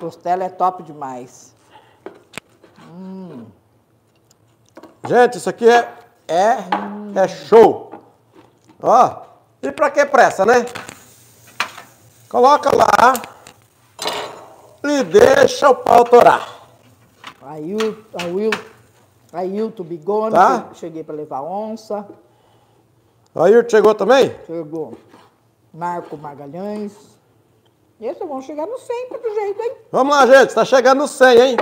costela é top demais. Hum. Gente, isso aqui é, é, hum. é show. Ó, e pra que pressa, né? Coloca lá e deixa o pau torar. Aí o... Aí o... Ailton Bigoni, tá? Cheguei para levar onça. Ailton chegou também? Chegou. Marco Magalhães. Esse vão chegar no cem, do jeito, hein? Vamos lá, gente. Está chegando no cem, hein?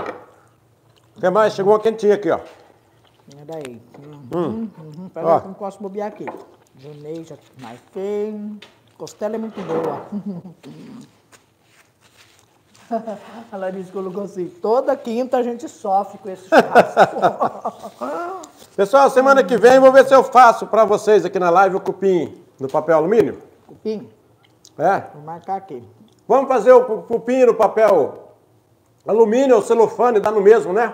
Quem mais? Chegou uma quentinha aqui, ó. Pera aí. Uhum. Uhum. Pera ó. Aí que eu não posso bobear aqui. Junei, já marquei. Costela é muito boa. A Larissa colocou assim, toda quinta a gente sofre com esse churrasco. Pessoal, semana que vem vou ver se eu faço para vocês aqui na live o cupim no papel alumínio. Cupim? É. Vou marcar aqui. Vamos fazer o cupim no papel alumínio ou celofane, dá no mesmo, né?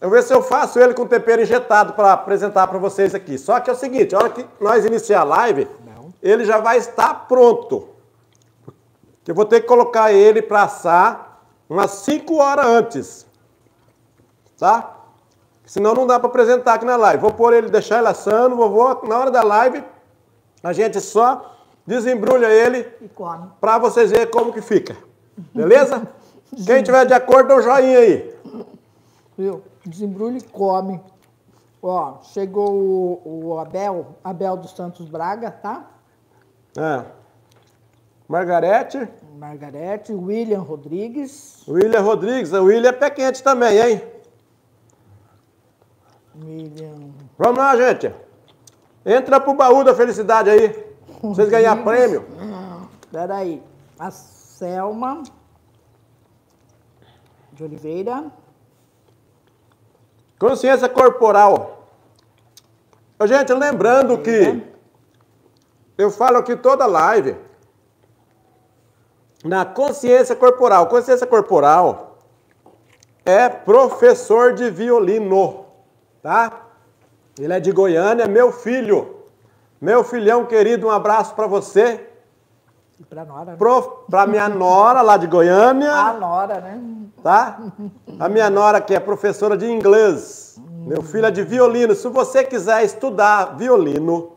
Eu vou ver se eu faço ele com tempero injetado para apresentar para vocês aqui. Só que é o seguinte, a hora que nós iniciar a live, não, ele já vai estar pronto. Eu vou ter que colocar ele para assar umas cinco horas antes. Tá? Senão não dá para apresentar aqui na live. Vou pôr ele, deixar ele assando. Vou, vou, na hora da live, a gente só desembrulha ele para vocês verem como que fica. Beleza? Quem tiver de acordo, dá um joinha aí. Viu? Desembrulha e come. Ó, chegou o, o Abel, Abel dos Santos Braga, tá? É. Margarete. Margarete. William Rodrigues. William Rodrigues. O William é pé quente também, hein? William. Vamos lá, gente. Entra pro baú da felicidade aí. Pra vocês ganharem prêmio. Espera aí. A Selma de Oliveira. Consciência corporal. Gente, lembrando que eu falo aqui toda live na consciência corporal. Consciência corporal é professor de violino, tá? Ele é de Goiânia, meu filho. Meu filhão querido, um abraço pra você. E pra nora, né? Pro, pra minha nora lá de Goiânia. A nora, né? Tá? A minha nora que é professora de inglês. Hum. Meu filho é de violino. Se você quiser estudar violino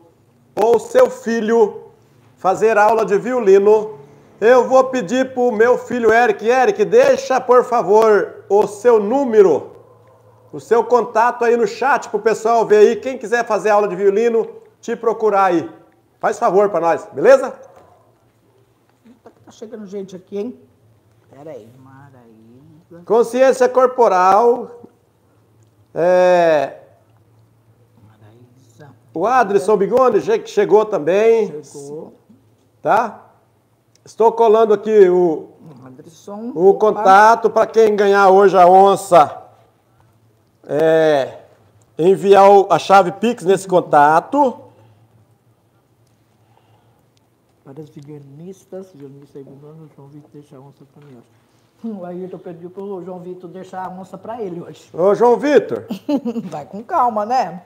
ou seu filho fazer aula de violino, eu vou pedir pro meu filho Eric. Eric, deixa, por favor, o seu número, o seu contato aí no chat pro pessoal ver aí. Quem quiser fazer aula de violino, te procurar aí. Faz favor pra nós, beleza? Tá chegando gente aqui, hein? Pera aí, Maraísa. Consciência corporal. É... Maraísa. O Adrisson Bigoni que chegou também. Chegou. Tá? Estou colando aqui o, Anderson, o contato para quem ganhar hoje a onça. É, enviar o, a chave Pix nesse contato. Para os viganistas, Dionísio Segundo, João Vitor deixa a onça para mim hoje. O Ayrton pediu para o João Vitor deixar a onça para ele hoje. Ô, João Vitor. Vai com calma, né?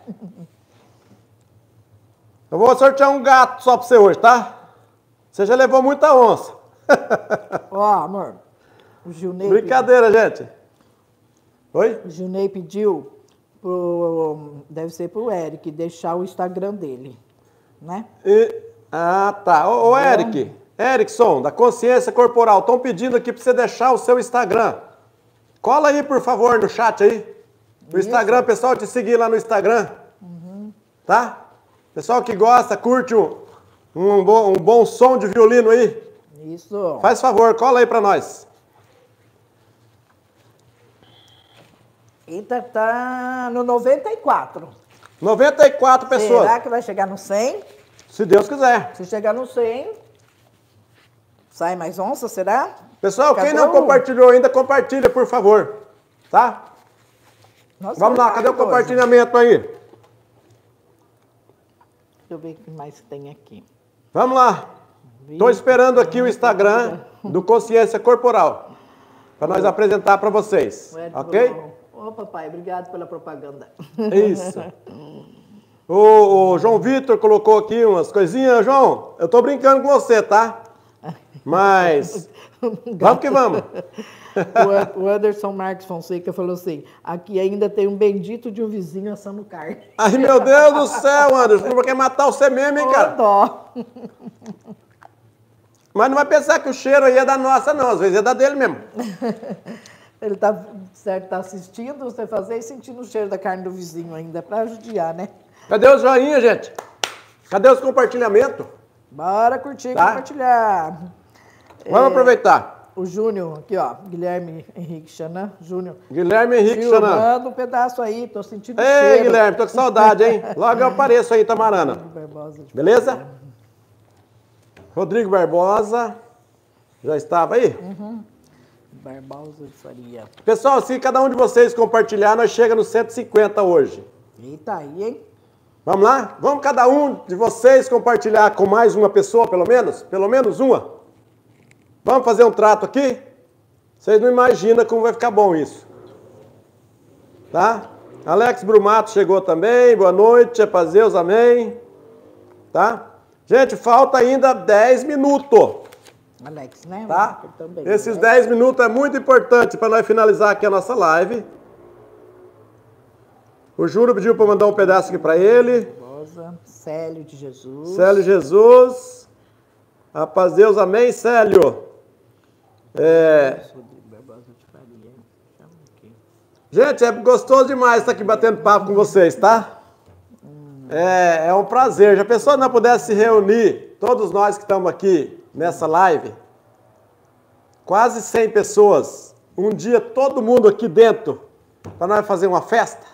Eu vou sortear um gato só para você hoje, tá? Você já levou muita onça. Ó, amor. O Gilney... Brincadeira, pediu... gente. Oi? O Gilney pediu, pro, deve ser pro Eric, deixar o Instagram dele, né? E... Ah, tá. Ô, ô Eric, Erickson, da Consciência Corporal, estão pedindo aqui para você deixar o seu Instagram. Cola aí, por favor, no chat aí. O Instagram, pessoal, te seguir lá no Instagram. Uhum. Tá? Pessoal que gosta, curte o... Um bom, um bom som de violino aí. Isso. Faz favor, cola aí pra nós. Eita, tá no noventa e quatro. noventa e quatro pessoas. Será que vai chegar no cem? Se Deus quiser. Se chegar no cem, sai mais onça, será? Pessoal, cadê quem não um? compartilhou ainda, compartilha, por favor. Tá? Nossa, vamos lá, cadê o coisa? compartilhamento aí? Deixa eu ver o que mais tem aqui. Vamos lá. Estou esperando aqui o Instagram do Consciência Corporal para nós apresentar para vocês, ok? Ô, oh, papai, obrigado pela propaganda. Isso. O, o João Vitor colocou aqui umas coisinhas. João, eu estou brincando com você, tá? Mas vamos que vamos. O Anderson Marques Fonseca falou assim, aqui ainda tem um bendito de um vizinho assando carne. Ai, meu Deus do céu, Anderson, não quer matar você mesmo, hein, cara? Ô, dó. Mas não vai pensar que o cheiro aí é da nossa, não. Às vezes é da dele mesmo. Ele tá, certo, tá assistindo você fazer e sentindo o cheiro da carne do vizinho ainda, pra judiar, né? Cadê os joinha, gente? Cadê os compartilhamentos? Bora curtir, tá? Compartilhar. Vamos é... aproveitar. O Júnior, aqui ó, Guilherme Henrique Xanã, Júnior. Guilherme Henrique Xanã. Manda um pedaço aí, tô sentindo Ei, cheiro. Ei, Guilherme, tô com saudade, hein? Logo eu apareço aí, Tamarana. Beleza? Rodrigo Barbosa, já estava aí? Uhum. Barbosa de Faria. Pessoal, se cada um de vocês compartilhar, nós chega nos cento e cinquenta hoje. Eita aí, hein? Vamos lá? Vamos cada um de vocês compartilhar com mais uma pessoa, pelo menos? Pelo menos uma? Vamos fazer um trato aqui? Vocês não imaginam como vai ficar bom isso. Tá? Alex Brumato chegou também. Boa noite, Epazeus, amém. Tá? Gente, falta ainda dez minutos. Alex, né? Tá? Também, Esses né? dez minutos é muito importante para nós finalizar aqui a nossa live. O Júlio pediu para mandar um pedaço aqui para ele. Célio de Jesus. Célio Jesus. Epazeus, amém, Célio. É... Gente, é gostoso demais estar aqui batendo papo com vocês, tá? É, é um prazer. Já pensou se não pudesse se reunir, todos nós que estamos aqui nessa live? Quase cem pessoas. Um dia todo mundo aqui dentro, para nós fazer uma festa.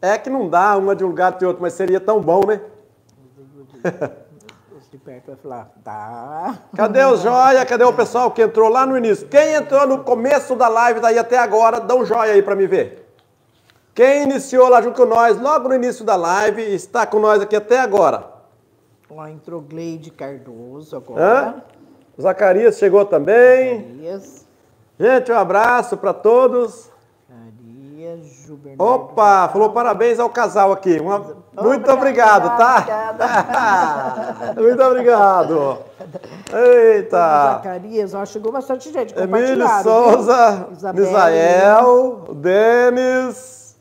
É que não dá uma de um lugar e de outro, mas seria tão bom, né? Perto vai falar, tá. Cadê os joia? Cadê o pessoal que entrou lá no início? Quem entrou no começo da live, daí até agora, dá um joia aí pra me ver. Quem iniciou lá junto com nós, logo no início da live, está com nós aqui até agora. Ó, entrou Gleide Cardoso agora. Hã? Zacarias chegou também. Zacarias. Gente, um abraço pra todos. Opa, falou parabéns ao casal aqui. Uma... Muito obrigado, tá? Muito obrigado. Eita. Zacarias, ó, chegou bastante gente. Emílio Souza, Isabel, Misael, Denis,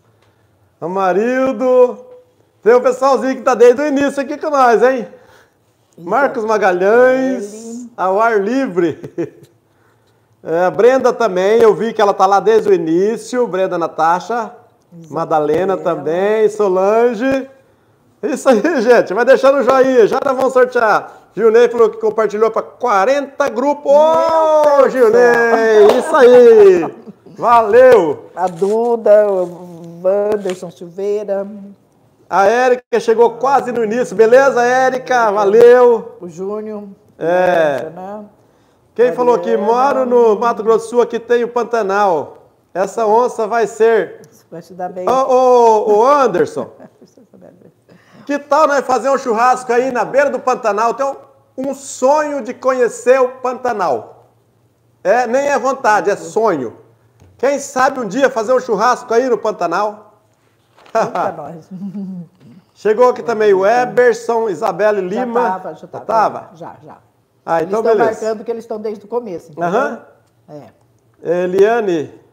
Amarildo. Tem o um pessoalzinho que tá desde o início aqui com nós, hein? Marcos Magalhães, ao ar livre. É, Brenda também, eu vi que ela tá lá desde o início. Brenda Natasha, Isabel. Madalena também, Solange. Isso aí, gente, vai deixando o joinha, já vão sortear. Gilney falou que compartilhou para quarenta grupos! Ô, oh, Gilnei! Isso aí! Valeu! A Duda, o Wanderson Silveira. A Érica chegou quase no início, beleza, Érica? Valeu! O Júnior. É. Quem falou aqui? Moro no Mato Grosso do Sul, aqui tem o Pantanal. Essa onça vai ser... Vai te dar bem. Ô, oh, oh, oh, Anderson, que tal nós fazer um churrasco aí na beira do Pantanal? Tem um sonho de conhecer o Pantanal. É, nem é vontade, é sonho. Quem sabe um dia fazer um churrasco aí no Pantanal? Chegou aqui também o Eberson, Isabelle Lima. Já tava, já tava. Já, tava? já, já. Ah, então beleza. Eles estão marcando que eles estão desde o começo. Aham. Uhum. É. Eliane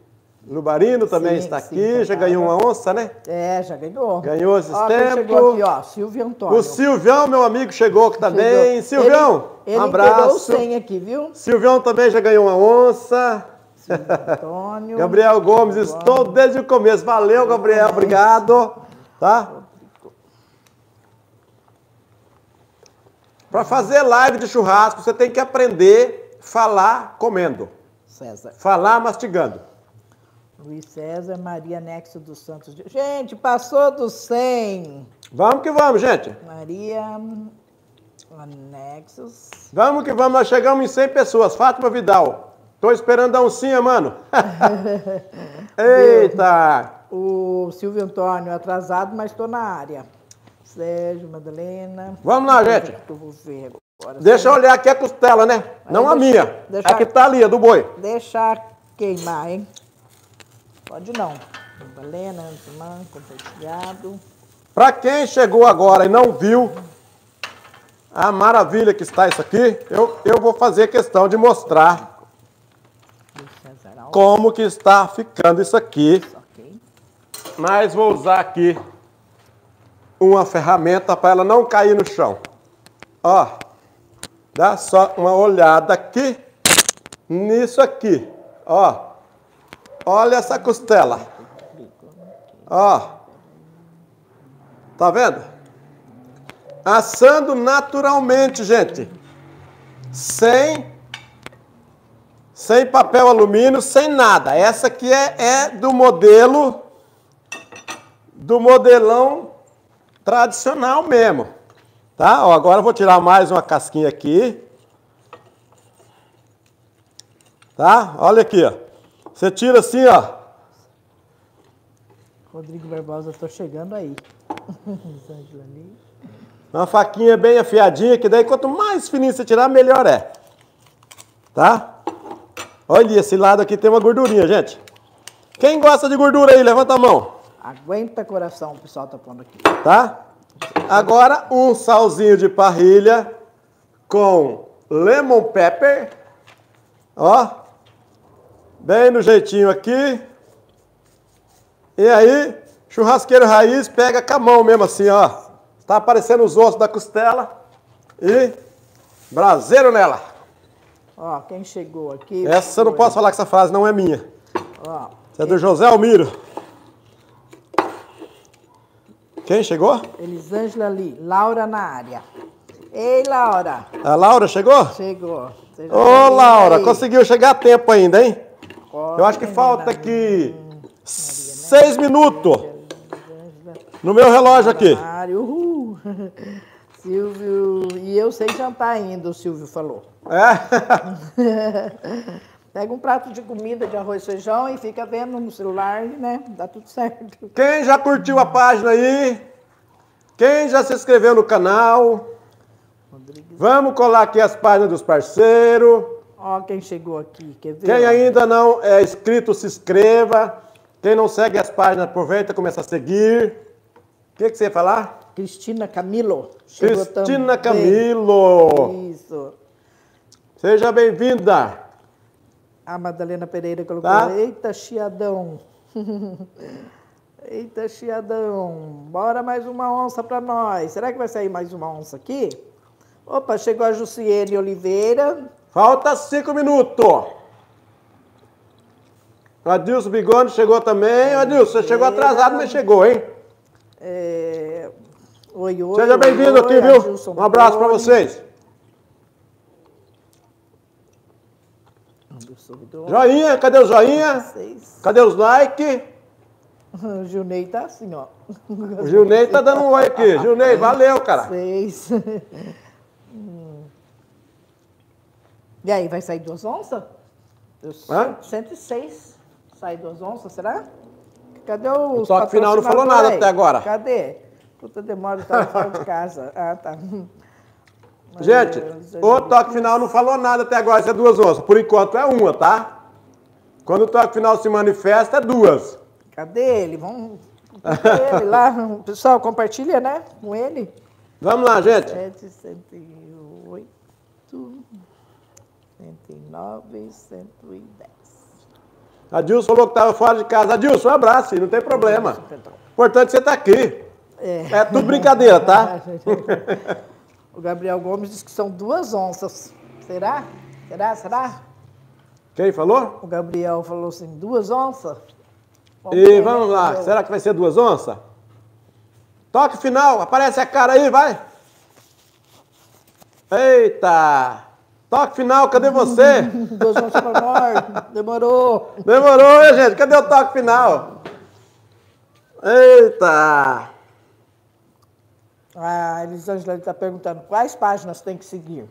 Lubarino também sim, está aqui, sim, já ganhou uma onça, né? É, já ganhou. Ganhou esses ó, tempos. Chegou aqui, ó, Silvio Antônio. O Silvião, meu amigo, chegou aqui também. Chegou. Silvião, ele, ele um abraço. Ele tem aqui, viu? Silvião também já ganhou uma onça. Silvio Antônio. Gabriel Gomes, Silvio estou Antônio. Desde o começo. Valeu, Gabriel, obrigado. Tá? Para fazer live de churrasco, você tem que aprender a falar comendo. César. Falar mastigando. Luiz César, Maria Nexo dos Santos. Gente, passou dos cem. Vamos que vamos, gente. Maria Nexus. Vamos que vamos, nós chegamos em cem pessoas. Fátima Vidal. Tô esperando dar um sim, mano. Eita. O Silvio Antônio, atrasado, mas tô na área. Sérgio, Madalena. Vamos lá, gente. Que eu vou ver agora. Deixa eu olhar aqui a costela, né? Aí não a minha. Deixar, a que tá ali, a do boi. Deixar queimar, hein? Pode não. Madalena, Antimã, compartilhado. Para quem chegou agora e não viu a maravilha que está isso aqui, eu, eu vou fazer questão de mostrar como que está ficando isso aqui. Okay. Mas vou usar aqui uma ferramenta para ela não cair no chão. Ó, dá só uma olhada aqui nisso aqui. Ó. Olha essa costela. Ó. Tá vendo? Assando naturalmente, gente. Sem sem papel alumínio, sem nada. Essa aqui é, é do modelo do modelão tradicional mesmo. Tá? Ó, agora eu vou tirar mais uma casquinha aqui. Tá? Olha aqui, ó. Você tira assim, ó. Rodrigo Barbosa, tô chegando aí. Uma faquinha bem afiadinha, que daí quanto mais fininho você tirar, melhor é. Tá? Olha, esse lado aqui tem uma gordurinha, gente. Quem gosta de gordura aí, levanta a mão. Aguenta coração, o pessoal tá pondo aqui. Tá? Agora, um salzinho de parrilha com lemon pepper. Ó. Bem no jeitinho aqui. E aí, churrasqueiro raiz, pega com a mão mesmo assim, ó. Tá aparecendo os ossos da costela. E braseiro nela. Ó, quem chegou aqui... Essa eu não posso falar que essa frase não é minha. Ó, essa é do José Almiro. Quem chegou? Elisângela ali, Laura na área. Ei, Laura. A Laura chegou? Chegou. Ô, Laura, conseguiu chegar a tempo ainda, hein? Eu acho que falta aqui seis minutos no meu relógio aqui. Uhul. Silvio, e eu sei jantar ainda, o Silvio falou. É? Pega um prato de comida de arroz e feijão e fica vendo no celular, né? Dá tudo certo. Quem já curtiu a página aí? Quem já se inscreveu no canal? Vamos colar aqui as páginas dos parceiros. Ó, quem chegou aqui, quer ver? Quem ainda não é inscrito, se inscreva. Quem não segue as páginas, aproveita e começa a seguir. O que, que você ia falar? Cristina Camilo. Chegou Cristina também. Camilo. Isso. Seja bem-vinda. A Madalena Pereira colocou, tá? Eita, chiadão. Eita, chiadão. Bora mais uma onça para nós. Será que vai sair mais uma onça aqui? Opa, chegou a Jussiene Oliveira. Falta cinco minutos. O Adilson Bigoni chegou também. O Adilson, você chegou atrasado, mas chegou, hein? É... Oi, oi. Seja bem-vindo aqui, viu? Um abraço para vocês. Tô. Joinha, cadê o joinha? Vocês. Cadê os likes? O Gilney tá assim, ó. O Gilney tá dando um like aqui. Gilney, valeu, cara. Seis. E aí, vai sair duas onças? Hã? cento e seis. Sai duas onças, será? Cadê o... O toque final não falou nada até agora. Cadê? Puta demora, tá fora de casa. Ah, tá. Mas gente, Deus, o toque final não falou nada até agora, isso é duas onças. Por enquanto é uma, tá? Quando o toque final se manifesta, é duas. Cadê ele? Vamos... Cadê ele lá? Pessoal, compartilha, né? Com ele. Vamos lá, gente. cento e oito, cento e nove, cento e dez. Adilson falou que estava fora de casa. Adilson, um abraço, não tem problema. O importante é que você está aqui. É. É tudo brincadeira, tá? O Gabriel Gomes disse que são duas onças. Será? Será? Será? Quem falou? O Gabriel falou assim, duas onças. Como e é, vamos lá, eu... será que vai ser duas onças? Toque final, aparece a cara aí, vai. Eita! Toque final, cadê você? Duas onças para nós, demorou. Demorou, hein, gente? Cadê o toque final? Eita! A Elisângela está perguntando quais páginas tem que seguir.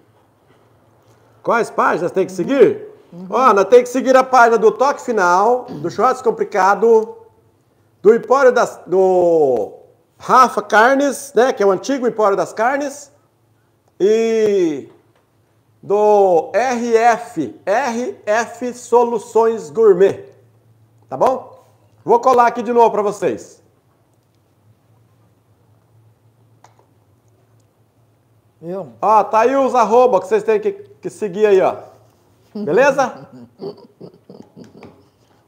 Quais páginas tem que seguir? Uhum. Ó, nós temos que seguir a página do Toque Final, do Churrasco Descomplicado, do Empório das... do Rafa Carnes, né? Que é o antigo Empório das Carnes. E do R F, R F Soluções Gourmet. Tá bom? Vou colar aqui de novo para vocês. Eu. Ó, tá aí os arroba que vocês têm que, que seguir aí, ó. Beleza?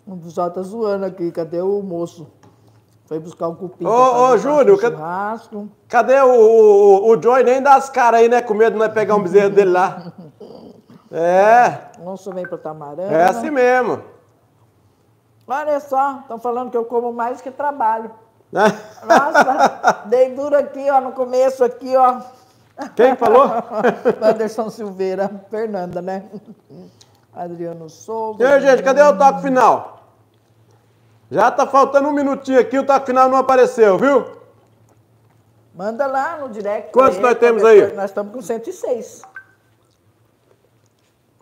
O pessoal tá zoando aqui. Cadê o moço? Foi buscar o cupim. Ô, ô, Júnior, cadê, cadê o, o, o Joy? Nem dá as caras aí, né? Com medo de nós pegar um bezerro dele lá. É. O moço vem pra Tamarana. É assim mesmo. Olha só, estão falando que eu como mais que trabalho. Nossa, dei duro aqui, ó, no começo aqui, ó. Quem falou? Anderson Silveira, Fernanda, né? Adriano Souza. E aí, gente, cadê o toque final? Já tá faltando um minutinho aqui, o toque final não apareceu, viu? Manda lá no direct. Quantos aí, nós temos aí? Nós estamos com cento e seis.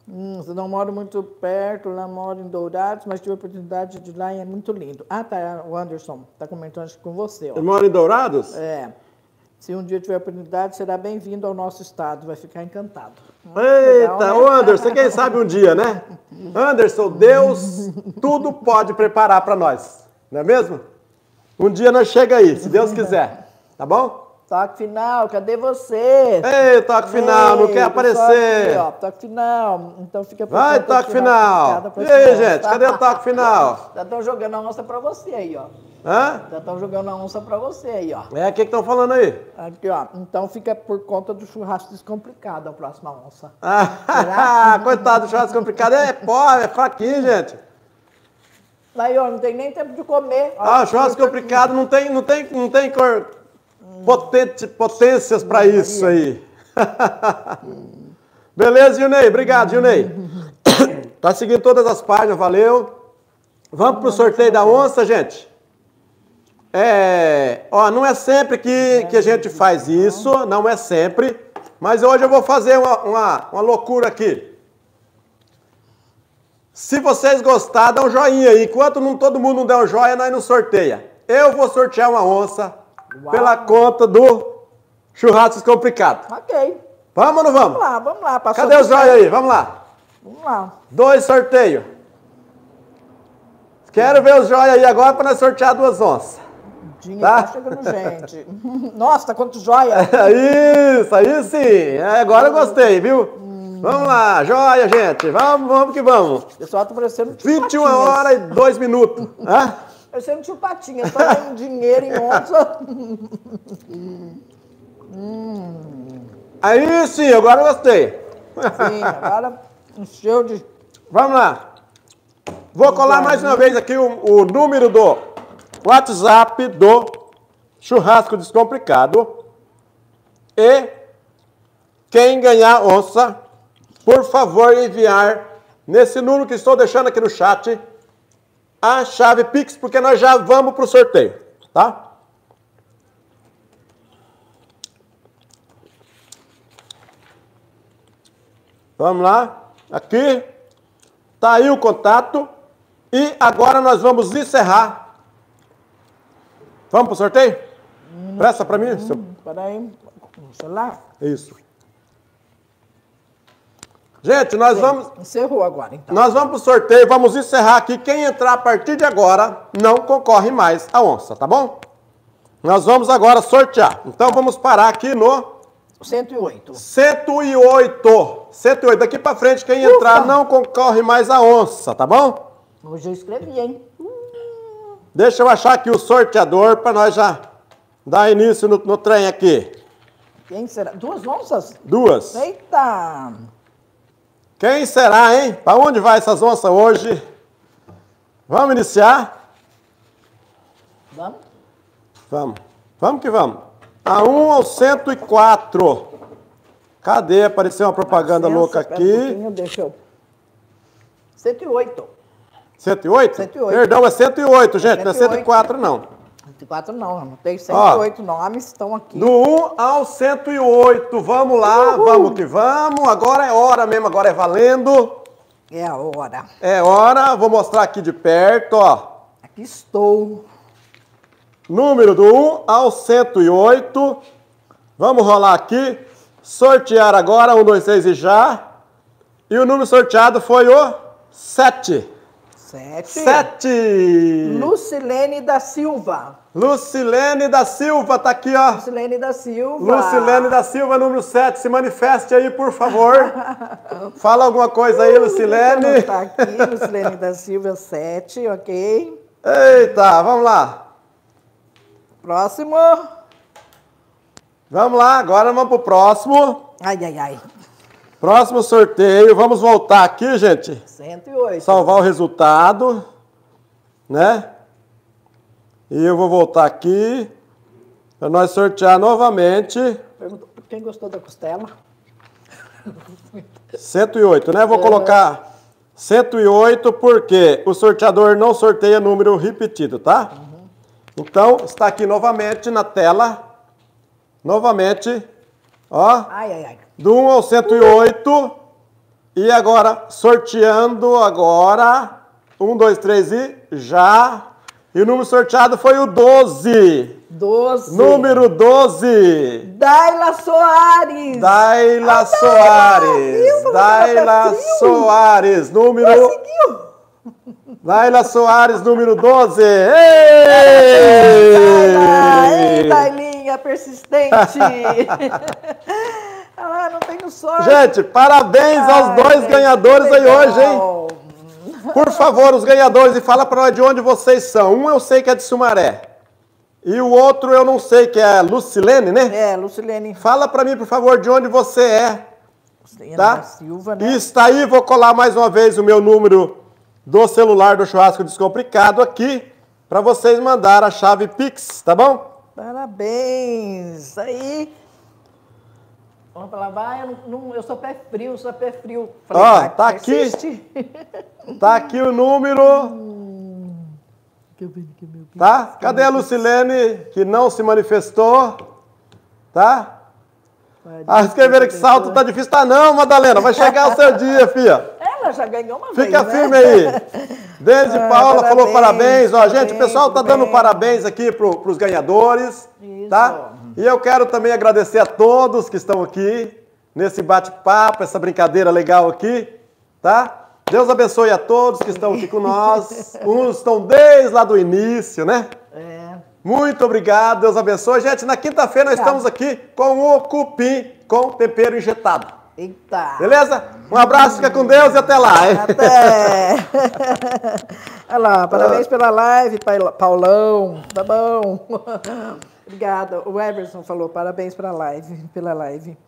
Hum, você não mora muito perto, lá mora em Dourados, mas tive a oportunidade de ir lá e é muito lindo. Ah, tá, o Anderson tá comentando com você. Ó. Ele mora em Dourados? É. Se um dia tiver oportunidade, será bem-vindo ao nosso estado. Vai ficar encantado. Eita, legal, né? Anderson, quem sabe um dia, né? Anderson, Deus tudo pode preparar para nós. Não é mesmo? Um dia nós chega aí, se Deus quiser. Tá bom? Toque final, cadê você? Ei, toque final, ei, não quer aparecer. Aqui, ó, toque final. Então fica por vai, toque final. E aí, gente, tá? Cadê o toque final? Já estão jogando a onça para você aí, ó. Hã? Já estão jogando a onça pra você aí, ó. É, o que estão falando aí? Aqui, ó. Então fica por conta do churrasco descomplicado a próxima onça. Ah, coitado do churrasco descomplicado. É pobre, é fraquinho, gente. Daí, ó, não tem nem tempo de comer. Ó, ah, o churrasco complicado não tem, não tem, não tem cor... hum. Potente, potências pra hum. isso aí. Hum. Beleza, Gilney? Obrigado, Gilney. Hum. Tá seguindo todas as páginas, valeu. Vamos hum, pro sorteio hum. da onça, gente? É, ó, não é sempre que, que a gente faz isso, não é sempre, mas hoje eu vou fazer uma, uma, uma loucura aqui. Se vocês gostarem, dá um joinha aí. Enquanto não, todo mundo não der um joinha, nós não sorteia. Eu vou sortear uma onça Uau. pela conta do Churrasco Descomplicado. Ok. Vamos ou não vamos? Vamos lá, vamos lá. Cadê o joinha aí? Vamos lá. Vamos lá. Dois sorteios. Quero ver os joias aí agora para nós sortear duas onças. Dinheiro tá? tá chegando, gente. Nossa, quanto joia! Isso, aí sim. Agora eu gostei, viu? Hum. Vamos lá, joia, gente. Vamos, vamos que vamos. Pessoal, tá parecendo tio Patinhas. vinte e uma horas e dois minutos. Hã? Parecendo tio Patinhas, só em dinheiro em onça. hum. Aí sim, agora eu gostei. Sim, agora encheu de... Vamos lá. Vou colar mais uma vez aqui o, o número do WhatsApp do Churrasco Descomplicado. E quem ganhar onça, por favor enviar nesse número que estou deixando aqui no chat, a chave Pix, porque nós já vamos para o sorteio, tá? Vamos lá, aqui, tá aí o contato, e agora nós vamos encerrar. Vamos pro sorteio? Hum, Presta para mim. Hum, seu... Peraí, o celular. Isso. Gente, nós Sim, vamos... Encerrou agora, então. Nós vamos pro sorteio, vamos encerrar aqui. Quem entrar a partir de agora não concorre mais a onça, tá bom? Nós vamos agora sortear. Então vamos parar aqui no... cento e oito. cento e oito. cento e oito. Daqui pra frente, quem Ufa. entrar não concorre mais a onça, tá bom? Hoje eu escrevi, hein? Hum. Deixa eu achar aqui o sorteador pra nós já dar início no, no trem aqui. Quem será? Duas onças? Duas. Eita! Quem será, hein? Pra onde vai essas onças hoje? Vamos iniciar? Vamos? Vamos. Vamos que vamos. A um ao cento e quatro. Cadê? Apareceu uma propaganda Paciência, louca aqui. Um deixa eu... cento e oito. cento e oito? cento e oito. Perdão, é cento e oito, gente. cento e oito. Não é cento e quatro, não. cento e quatro, não. Não tem cento e oito, ó, nomes estão aqui. Do um ao cento e oito. Vamos lá, Uhul. vamos que vamos. Agora é hora mesmo, agora é valendo. É a hora. É hora. Vou mostrar aqui de perto, ó. Aqui estou. Número do um ao cento e oito. Vamos rolar aqui. Sortear agora. um, dois, três e já. E o número sorteado foi o sete. sete. sete. Lucilene da Silva. Lucilene da Silva. Tá aqui, ó. Lucilene da Silva. Lucilene da Silva, número sete. Se manifeste aí, por favor. Fala alguma coisa aí, Lucilene. Tá aqui, Lucilene da Silva, sete, ok? Eita, vamos lá. Próximo. Vamos lá, agora vamos pro próximo. Ai, ai, ai. Próximo sorteio. Vamos voltar aqui, gente. cento e oito. Salvar o resultado, né? E eu vou voltar aqui para nós sortear novamente. Perguntou quem gostou da costela. cento e oito, né? Vou colocar cento e oito porque o sorteador não sorteia número repetido, tá? Uhum. Então, está aqui novamente na tela, novamente, ó, ai, ai, ai. do um ao cento e oito, e agora, sorteando agora, um, dois, três e já, e o número sorteado foi o doze. doze. Número doze. Daila Soares. Daila ah, Soares. Não, Daila Soares, número... Conseguiu. Laila Soares, número doze. Ei, Lailinha persistente. Ah, não tenho sorte. Gente, parabéns Ai, aos dois ganhadores aí hoje, hein? Por favor, os ganhadores, e fala pra nós de onde vocês são. Um eu sei que é de Sumaré. E o outro eu não sei, que é Lucilene, né? É, Lucilene. Fala pra mim, por favor, de onde você é. Lucilene da Silva, né? E está aí, vou colar mais uma vez o meu número do celular do Churrasco Descomplicado aqui, para vocês mandar a chave Pix, tá bom? Parabéns! Aí... Vamos falar, vai, eu, não, eu sou pé frio, sou pé frio. Falei, ó, vai, tá persiste. aqui, tá aqui o número... Hum, que eu vi, que meu Pix, tá? Que Cadê a Lucilene, Pix? que não se manifestou? Tá? Vai, ah, escreveram que salto tá difícil. Tá não, Madalena, vai chegar o seu dia, filha. Já ganhou uma Fica vez, firme né? aí. Desde ah, Paula parabéns, falou parabéns. Ó, parabéns, gente, o pessoal tá dando bem. parabéns aqui pro, pros ganhadores, Isso. tá? E eu quero também agradecer a todos que estão aqui nesse bate-papo, essa brincadeira legal aqui, tá? Deus abençoe a todos que estão aqui com nós. Uns estão desde lá do início, né? É. Muito obrigado, Deus abençoe. Gente, na quinta-feira nós tá. estamos aqui com o cupim com tempero injetado. Eita! Beleza? Um abraço, fica com Deus e até lá, hein? Até! Olha lá, parabéns pela live, Paulão, tá bom? Obrigada. O Everson falou parabéns pela live, pela live.